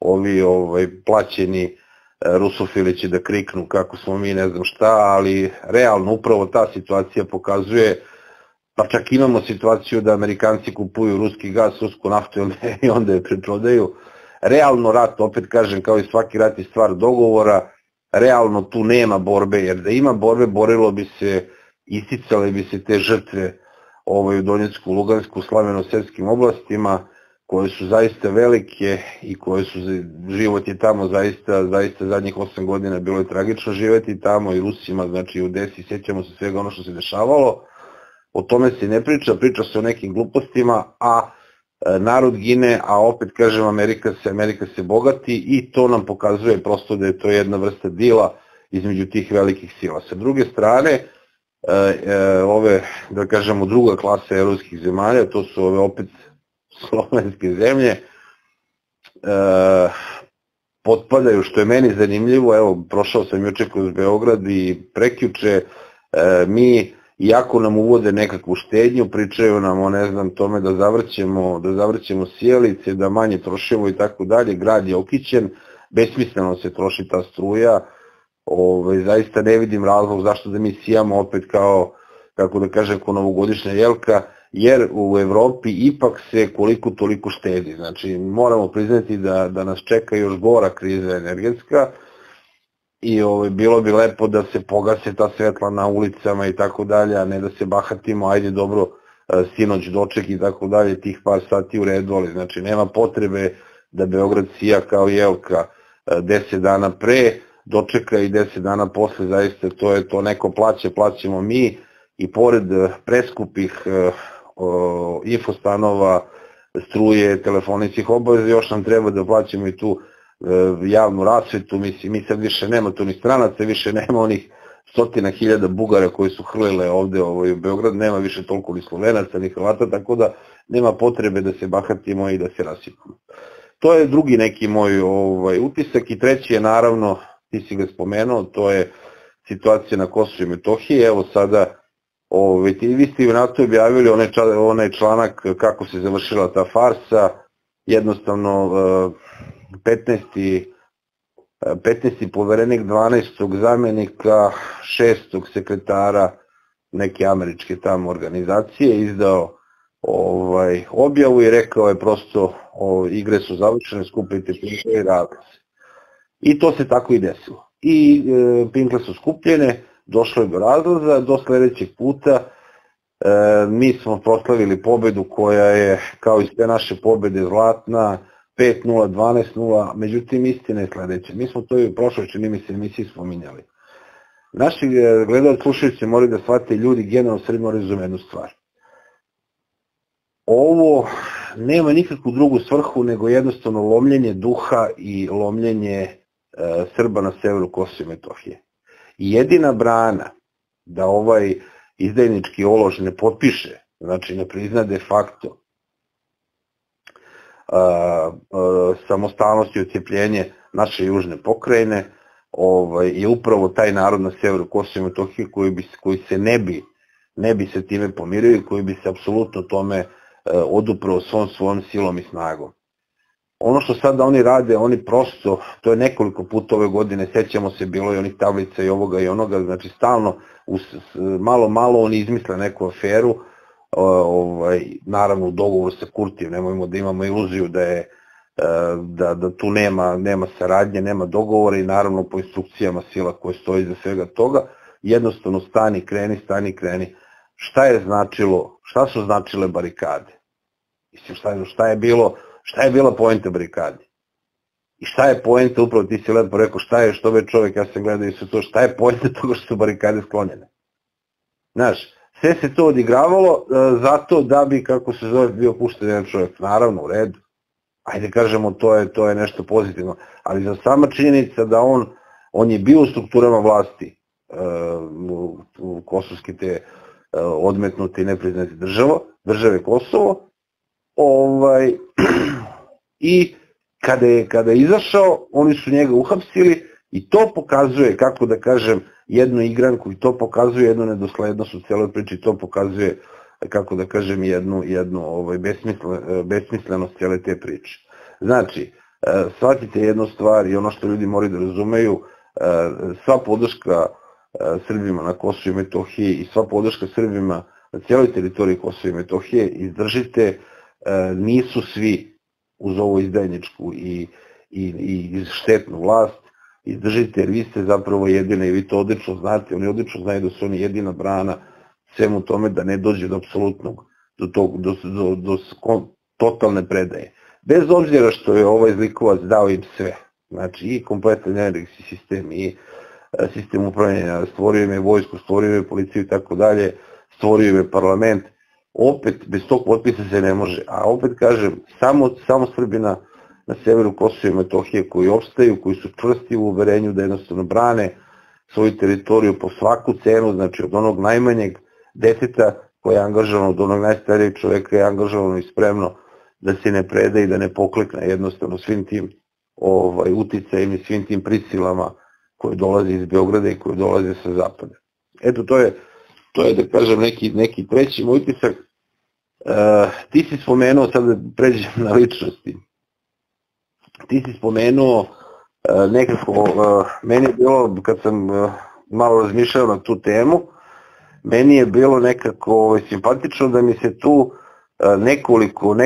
ovi plaćeni rusofili će da kriknu kako smo mi ne znam šta, ali realno upravo ta situacija pokazuje Pa čak imamo situaciju da Amerikanci kupuju ruski gaz, rusku naftu i onda je preprodaju. Realno rat, opet kažem, kao i svaki rat je stvar dogovora, realno tu nema borbe, jer da ima borbe, borilo bi se, isticale bi se te žrtve u Donjecku, Lugansku, slaveno-srpskim oblastima, koje su zaista velike i koje su, život je tamo zaista zadnjih 8 godina bilo je tragično živeti tamo i Rusima, znači u Desi, sjećamo se svega ono što se dešavalo, o tome se ne priča, priča se o nekim glupostima, a narod gine, a opet kažem Amerika se bogati i to nam pokazuje prosto da je to jedna vrsta dila između tih velikih sila. Sa druge strane, ove, da kažemo, druga klasa evropskih zemalja, to su ove opet slovenske zemlje, potpadaju, što je meni zanimljivo, evo, prošao sam juče kroz Beograd i prekjuče, mi, iako nam uvode nekakvu štednju, pričaju nam o, ne znam, tome da zavrćemo sjelice, da manje trošimo i tako dalje, grad je okićen, besmisleno se troši ta struja, zaista ne vidim razlog zašto da mi sijamo opet kao, kako da kažem, kao novogodišnja jelka, jer u Evropi ipak se koliko toliko štedi, znači moramo priznati da nas čeka još gora kriza energetska i bilo bi lepo da se pogase ta svetla na ulicama i tako dalje, a ne da se bahatimo, ajde dobro, sinoć doček i tako dalje, tih par sati u redu, ali znači nema potrebe da Beograd sija kao jelka 10 dana pre, dočeka i 10 dana posle, zaista to je to, neko plaće, plaćemo mi i pored preskupih infostanova, struje, telefonijskih obaveza, još nam treba da plaćamo i tu javnu rasvetu, mislim, mi sad više nema tu ni stranaca, više nema onih 100.000 Bugara koji su hrlile ovde u Beograd, nema više toliko ni Slovenaca, ni Hrvata, tako da nema potrebe da se bahatimo i da se rasipamo. To je drugi neki moj utisak i treći je, naravno, ti si ga spomenuo, to je situacija na Kosovu i Metohiji, evo sada vi ste i u NATO objavili onaj članak kako se završila ta farsa, jednostavno 15. poverenik, 12. zamenika, 6. sekretara neke američke tamo organizacije izdao objavu i rekao je prosto igre su završene, skupite pinkle i radili se. I to se tako i desilo. I pinkle su skupljene, došlo je do razlaza, do sledećeg puta mi smo proslavili pobedu koja je, kao i sve naše pobede, zlatna, 5-0, 12-0, međutim istina je sledeća. Mi smo to i u prošloj, čini mi se, emisiji spominjali. Naši gledalci, slušajući, moraju da shvate, ljudi generalno sve moraju razume jednu stvar. Ovo nema nikakvu drugu svrhu nego jednostavno lomljenje duha i lomljenje Srba na severu Kosova i Metohije. Jedina brana da ovaj izdajnički ološ ne potpiše, znači ne prizna de facto samostalnost i odcepljenje naše južne pokrajine, je upravo taj narod na severu Kosova i Metohije koji se ne bi se time pomirio i koji bi se apsolutno tome odupravo svojom silom i snagom. Ono što sada oni rade, oni prosto, to je nekoliko puta ove godine, sećamo se, bilo je onih tablica i ovoga i onoga, znači stalno, malo oni izmisle neku aferu, naravno u dogovoru sa Kurtijem, nemojmo da imamo iluziju da tu nema saradnje, nema dogovora i naravno po instrukcijama sila koje stoji iza svega toga, jednostavno stani, kreni. Šta su značile barikade? Šta je bila poenta barikade? I šta je poenta, upravo ti si lepo rekao, šta je, što već čovek, ja sam gledao i sve to, šta je poenta toga što su barikade sklonjene? Znaš, sve se to odigravalo zato da bi, kako se zove, bio pušten jedan čovek. Naravno, u redu. Ajde kažemo, to je nešto pozitivno. Ali za sama činjenica da on je bio u strukturama vlasti u kosovske te odmetnuti i nepriznati države Kosovo i kada je izašao oni su njega uhapsili i to pokazuje, kako da kažem, jednu igranku i to pokazuje jednu nedoslednost u celoj priči, to pokazuje, kako da kažem, jednu besmislenost cele te priče. Znači, shvatite jednu stvar i ono što ljudi moraju da razumeju, sva podrška Srbima na Kosovu i Metohiji i sva podrška Srbima na cijeloj teritoriji Kosova i Metohije, izdržite, nisu svi uz ovu izdajničku i štetnu vlast, izdržite jer vi ste zapravo jedine i vi to odlično znate, oni odlično znaju da su oni jedina brana svemu tome da ne dođe do apsolutnog, do totalne predaje. Bez obzira što je ovaj zlikovac dao im sve, znači i kompletan energetski sistem i sistem upravljanja, stvorio im je vojsku, stvorio im je policiju i tako dalje, stvorio im je parlament, opet bez tog potpisa se ne može, a opet kažem, samo Srbina na severu Kosova i Metohije koji opstaju, koji su čvrsti u uverenju da jednostavno brane svoju teritoriju po svaku cenu, znači od onog najmanjeg deteta koje je angažovano, od onog najstarijeg čoveka je angažovano i spremno da se ne preda i da ne poklekne jednostavno svim tim uticajem i svim tim prisilama koje dolaze iz Beograda i koje dolaze sa zapada. Eto, to je da kažem neki treći moj utisak. Ti si spomenuo, sad da pređem na ličnosti, ti si spomenuo nekako, meni je bilo, kad sam malo razmišljao na tu temu, meni je bilo nekako simpatično da mi se tu nekoliko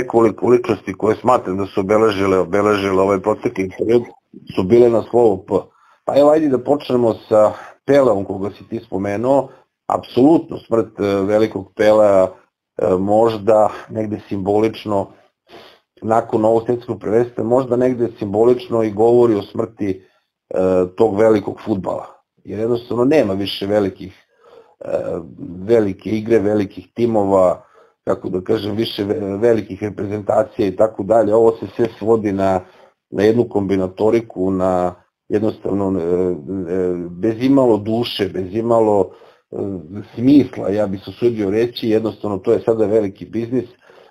ličnosti koje smatram da su obeležile ovaj protekli period su bile na slovu P. Pa evo, ajde da počnemo sa Peleom koga si ti spomenuo, apsolutno smrt velikog Pelea, možda negde simbolično nakon ovog svetskog prvenstva, možda negde simbolično i govori o smrti tog velikog fudbala, jer jednostavno nema više velike igre, velikih timova, kako da kažem, više velikih reprezentacija i tako dalje. Ovo se sve svodi na jednu kombinatoriku, na jednostavno bez imalo duše, bez imalo smisla, ja bih se usudio reći, jednostavno to je sada veliki biznis.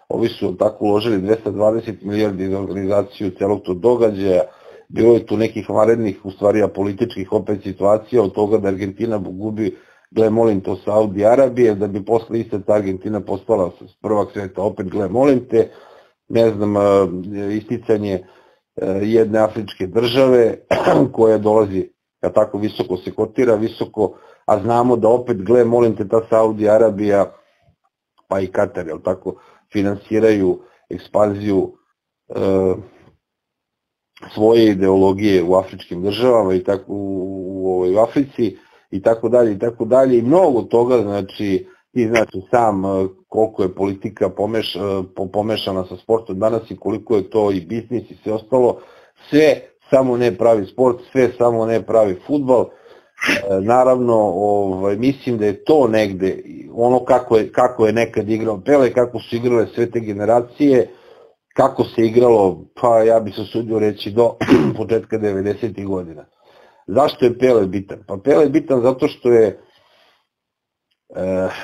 Ovi su tako uložili 220 milijardi za organizaciju celog tog događaja, bilo je tu nekih vanrednih, u stvari apolitičkih opet situacija, od toga da Argentina gubi, gle molim te, Saudi Arabije, da bi posle iste ta Argentina postala prvak sveta, opet gle molim te, ne znam, isticanje jedne afričke države koja dolazi, kad tako visoko se kotira, visoko, a znamo da opet gle molim te, ta Saudi Arabija, pa i Katar, jel tako, finansiraju ekspanziju svoje ideologije u afričkim državama i tako u Africi i tako dalje i tako dalje i mnogo toga, znači ti znači sam koliko je politika pomešana sa sportom danas i koliko je to i biznis i sve ostalo, sve samo ne pravi sport, sve samo ne pravi fudbal. Naravno, mislim da je to negde ono kako je nekad igrao Pele, kako su igrale sve te generacije, kako se igralo, pa ja bih se usudio reći do početka 90. godina. Zašto je Pele bitan? Pa Pele je bitan zato što je,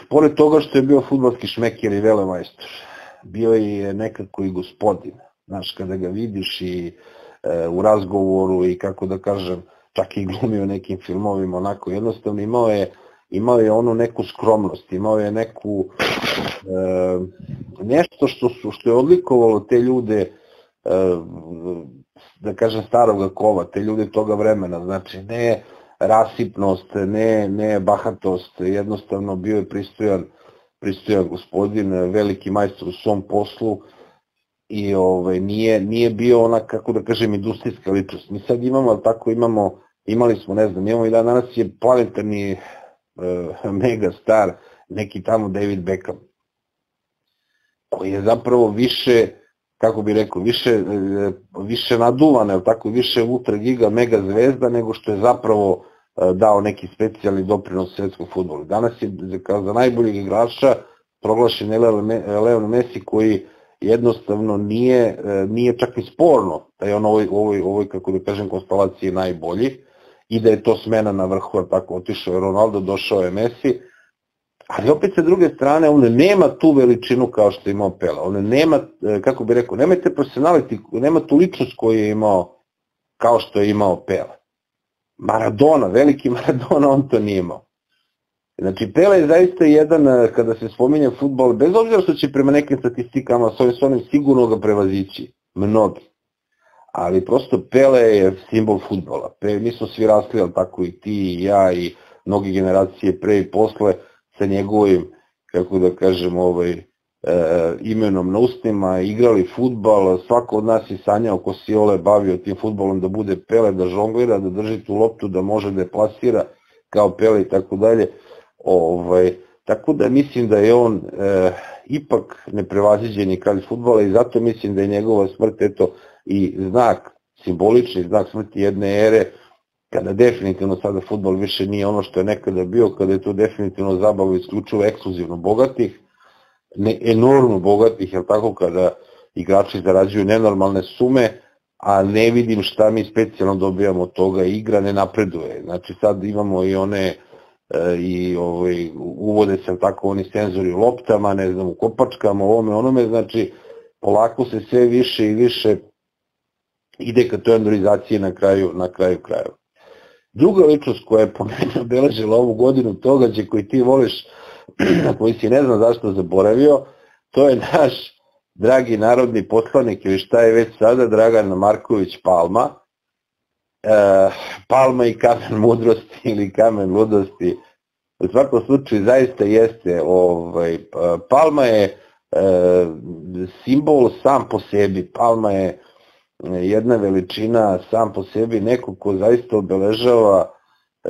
pored toga što je bio fudbalski šmeker i velemajstor, bio je nekako i gospodin, znaš, kada ga vidiš i u razgovoru i kako da kažem, čak i glumio u nekim filmovima, onako jednostavno imao je onu neku skromnost, imao je neku, nešto što je odlikovalo te ljude, da kažem staroga kova, te ljude toga vremena, znači ne rasipnost, ne bahatost, jednostavno bio je pristojan gospodin, veliki majstor u svom poslu, i nije bio ona, kako da kažem, industrijska ličnost. Mi sad imamo, ali tako imali smo, ne znam, imamo i danas je planetarni megastar, neki tamo David Beckham, koji je zapravo više, kako bi rekao, više naduvana, je li tako, više ultra giga mega zvezda nego što je zapravo dao neki specijalni doprinos svetskom fudbalu. Danas je kao za najboljeg igrača proglašen Leon Messi, koji jednostavno nije čak i sporno da je on u ovoj, kako da kažem, konstelaciji najbolji i da je to smena na vrhu, tako otišao je Ronaldo, došao je Messi, ali opet sa druge strane on nema tu veličinu kao što je imao Pele, on nema, kako bi rekao, nema te personality, nema tu ličnost koju je imao kao što je imao Pele. Maradona, veliki Maradona, on to nije imao. Znači, Pele je zaista jedan, kada se spominje fudbal, bez obzira što će prema nekim statistikama s onim sigurno ga prevazići, mnogi. Ali prosto Pele je simbol fudbala. Mi smo svi rasli, ali tako i ti i ja i mnogi generacije pre i posle sa njegovim kako da kažem, imenom na ustima, igrali futbal, svako od nas je sanjao ko si ole bavio tim futbalom da bude Pele, da žonglira, da drži tu loptu, da može da je plasira kao Pele i tako dalje. Tako da mislim da je on ipak neprevaziđeni kralj futbala i zato mislim da je njegova smrt i znak, simbolični znak smrti jedne ere, kada definitivno sada futbal više nije ono što je nekada bio, kada je to definitivno zabava isključivo ekskluzivno bogatih, enormno bogatih, jer tako kada igrači zarađuju nenormalne sume, a ne vidim šta mi specijalno dobijamo od toga, igra ne napreduje. Znači sad imamo i one, uvode se tako oni senzori u loptama, ne znam, u kopačkama, ovome, onome, znači polako se sve više i više ide ka toj endorizaciji na kraju krajeva. Druga ličnost koja je po mene obeležila ovu godinu događaja koji ti voliš, koji si ne znam zašto zaboravio, to je naš dragi narodni poslanik ili šta je već sada, Dragan Marković Palma. Palma i kamen mudrosti ili kamen ludosti, u svakom slučaju zaista jeste. Palma je simbol sam po sebi, Palma je jedna veličina sam po sebi, neko ko zaista obeležava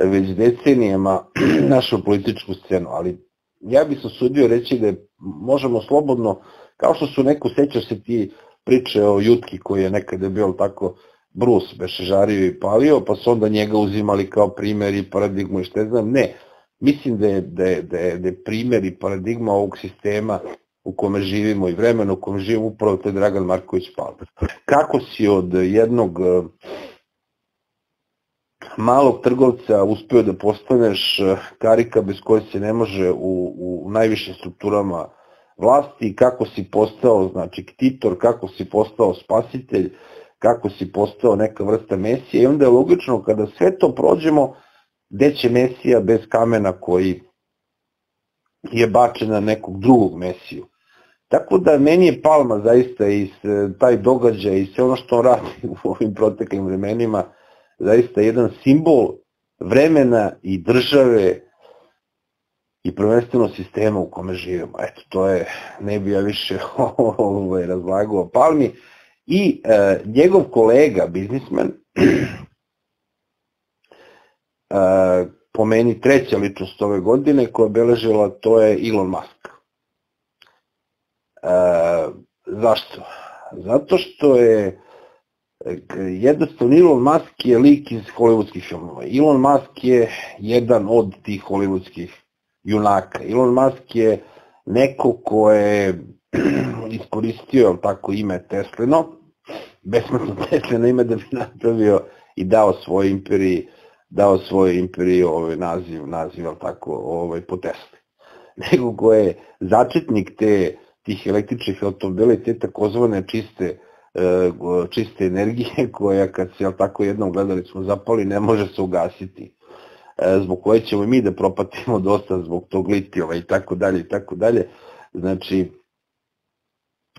već decenijama našu političku scenu, ali ja bih se usudio reći da možemo slobodno, kao što su neko, sećaš se ti priče o Jutki koji je nekada bio tako brus, bešežario i palio, pa su onda njega uzimali kao primer i paradigmu i šta znam, ne, mislim da je primer i paradigma ovog sistema u kome živimo i vremenu u kome živimo upravo to je Dragan Marković Palma. Kako si od jednog malog trgovca uspeo da postaneš karika bez koje se ne može u najvišim strukturama vlasti, kako si postao ktitor, kako si postao spasitelj, kako si postao neka vrsta mesija i onda je logično kada sve to prođemo, gde će mesija bez kamena koji je bačen na nekog drugog mesiju. Tako da meni je Palma zaista i taj događaj i sve ono što on radi u ovim proteklim vremenima zaista jedan simbol vremena i države i prvenstveno sistema u kome živimo. Eto, to je, ne bi ja više razlagao Palmi. I njegov kolega, biznismen, po meni treća ličnost ove godine koja je beležila, to je Elon Musk. Zašto? Zato što je jednostavno Elon Musk je lik iz hollywoodskih filmova. Elon Musk je jedan od tih hollywoodskih junaka. Elon Musk je neko ko je iskoristio tako ime Teslino, besmrtno Teslino ime da bi napravio i dao svoj imperiji, dao svoj imperiji naziv po Tesli. Nego ko je začetnik tih električnih automobila i te takozvane čiste energije koja kad se jednom gledali smo zapali ne može se ugasiti, zbog koje ćemo i mi da propatimo dosta zbog tog litijova i tako dalje i tako dalje. Znači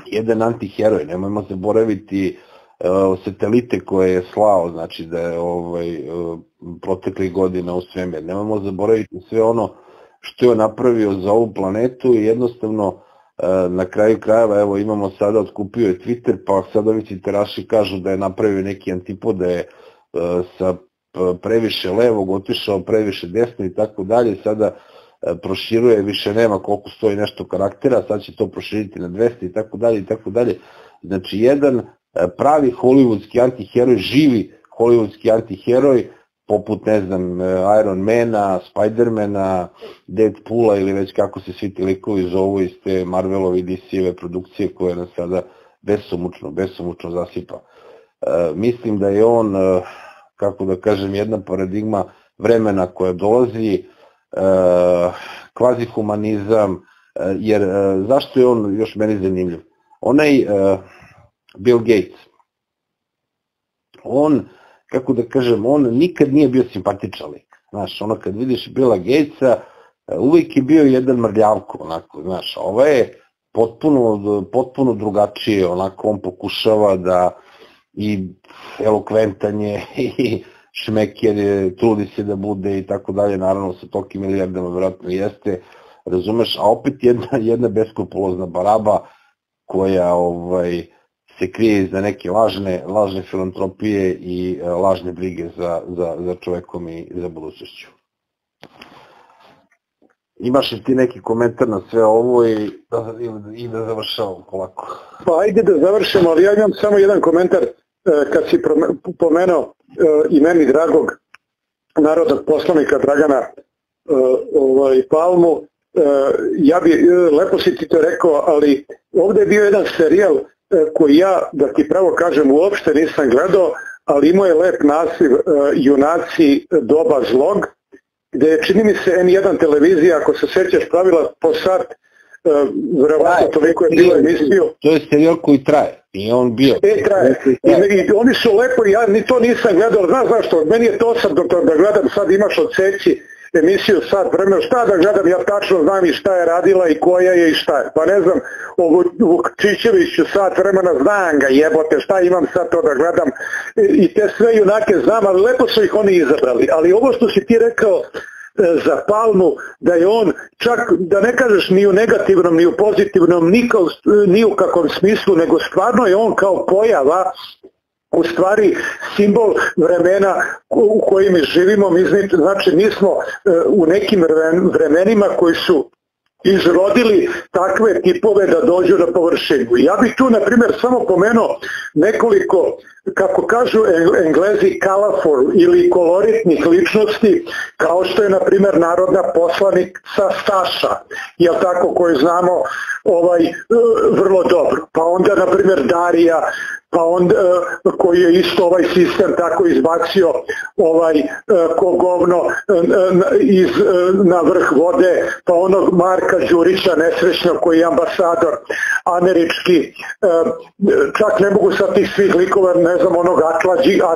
jedan antiheroj, nemojmo zaboraviti satelite koje je slao, znači da je proteklih godina u svemir, nemojmo zaboraviti sve ono što je napravio za ovu planetu i jednostavno na kraju krajeva, evo imamo sada, otkupio je Twitter, pa sada ovi citeraši kažu da je napravio neki antipod, da je sa previše levog otišao previše desno i tako dalje, sada proširuje, više nema koliko stoji nešto karaktera, sad će to proširiti na 200 i tako dalje i tako dalje. Znači jedan pravi hollywoodski antiheroj, živi hollywoodski antiheroj, poput, ne znam, Iron Mana, Spidermana, Deadpoola ili već kako se svi ti likovi zovu iz te Marvelove i DC-eve produkcije koje nas sada besomučno zasipa. Mislim da je on, kako da kažem, jedna paradigma vremena koja dolazi, kvazihumanizam, jer zašto je on još meni zanimljiv? Onaj Bill Gates, on, kako da kažem, on nikad nije bio simpatičan lik, znaš, ono kad vidiš Billa Gatesa, uvijek je bio jedan mrljavko, onako, znaš, ovo je potpuno drugačije, onako, on pokušava da i elokventan je, i šmeker je, trudi se da bude i tako dalje, naravno sa tokim milijardama vjerojatno jeste, razumeš, a opet jedna beskrupulozna baraba koja se krije iza neke lažne filantropije i lažne brige za čovekom i za budućnošću. Imaš li ti neki komentar na sve ovo i da završavamo polako? Pa ajde da završamo, ali ja imam samo jedan komentar kad si pomenuo i meni dragog narodnog poslanika Dragana Palmu. Ja bi, lepo si ti to rekao, ali ovde je bio jedan serijal koji ja, da ti pravo kažem, uopšte nisam gledao, ali imao je lep naziv Junaci doba zlog, gde je, čini mi se, N1 televizija, ako se sećaš, pravila po sat, verovatno toliko je bilo emisiju. To je serijal koji traje, i on bio. E, traje. I oni su lepo, ja to nisam gledao, znaš zašto, meni je to sad, doktor, da gledam, sad imaš od seci emisiju sad vremena, šta da gledam, ja tačno znam i šta je radila i koja je i šta je. Pa ne znam, o Vučićeviću sad vremena znam ga, jebote, šta imam sad to da gledam i te sve junake znam, ali lepo su ih oni izabrali. Ali ovo što si ti rekao za Palmu, da je on čak, da ne kažeš ni u negativnom, ni u pozitivnom, ni u kakvom smislu, nego stvarno je on kao pojava u stvari simbol vremena u kojim živimo. Znači, mi smo u nekim vremenima koji su izrodili takve tipove da dođu na površinu. Ja bih tu, na primjer, samo pomenuo nekoliko, kako kažu Englezi, colorful ili koloritnih ličnosti, kao što je, na primjer, narodna poslanica Saša, jel tako, koju znamo vrlo dobro. Pa onda, na primjer, Darija, pa onda koji je isto ovaj sistem tako izbacio kogovno na vrh vode, pa onog Marka Đurića nesrećno koji je ambasador američki, čak ne mogu sad tih svih likova, ne znam, onog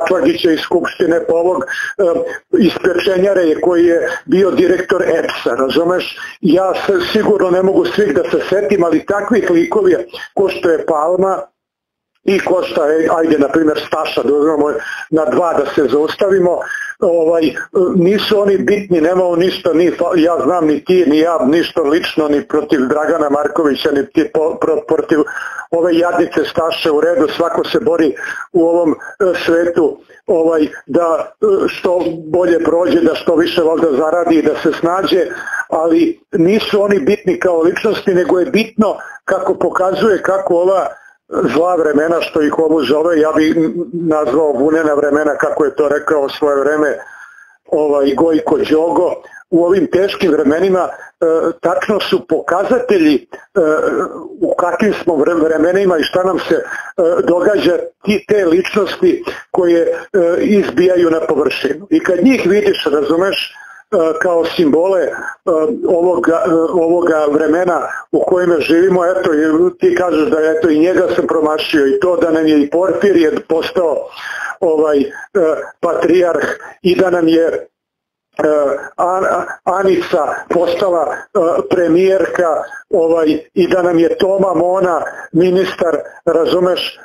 Atlagića iz Skupštine, pa ovog iz Pečenjare koji je bio direktor EPS-a, razumeš? Ja sigurno ne mogu svih da se setim, ali takvih likovi ko što je Palma i košta, ajde na primjer Staša, da uzmemo na dva da se zaustavimo, nisu oni bitni, nemao ništa, ja znam ni ti, ni ja, ništa lično, ni protiv Dragana Markovića, ni protiv ove jadnice Staše, u redu, svako se bori u ovom svetu da što bolje prođe, da što više valjda zaradi i da se snađe, ali nisu oni bitni kao ličnosti, nego je bitno kako pokazuje, kako ova zla vremena, što ih ovu zove, ja bih nazvao vunena vremena, kako je to rekao svoje vreme Gojko Đogo, u ovim teškim vremenima tačno su pokazatelji u kakvim smo vremenima i šta nam se događa, te ličnosti koje izbijaju na površinu. I kad njih vidiš, razumeš, kao simbole ovoga vremena u kojima živimo, eto, ti kažeš da eto i njega sam promašio i to da nam je i Porfirije postao patrijarh i da nam je Anica postala premijerka i da nam je Toma Mona ministar, razumeš,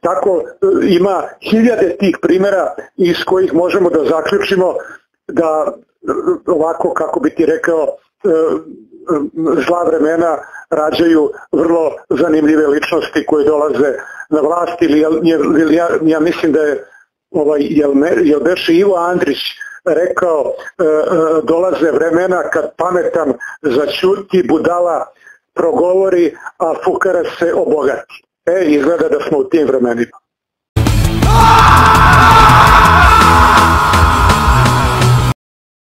tako ima hiljade tih primjera iz kojih možemo da zaključimo da ovako, kako bi ti rekao, zla vremena rađaju vrlo zanimljive ličnosti koje dolaze na vlast, ili ja mislim da je jel beše Ivo Andrić rekao, dolaze vremena kad pametan začuti, budala progovori, a fukara se obogati. E, izgleda da smo u tim vremenima.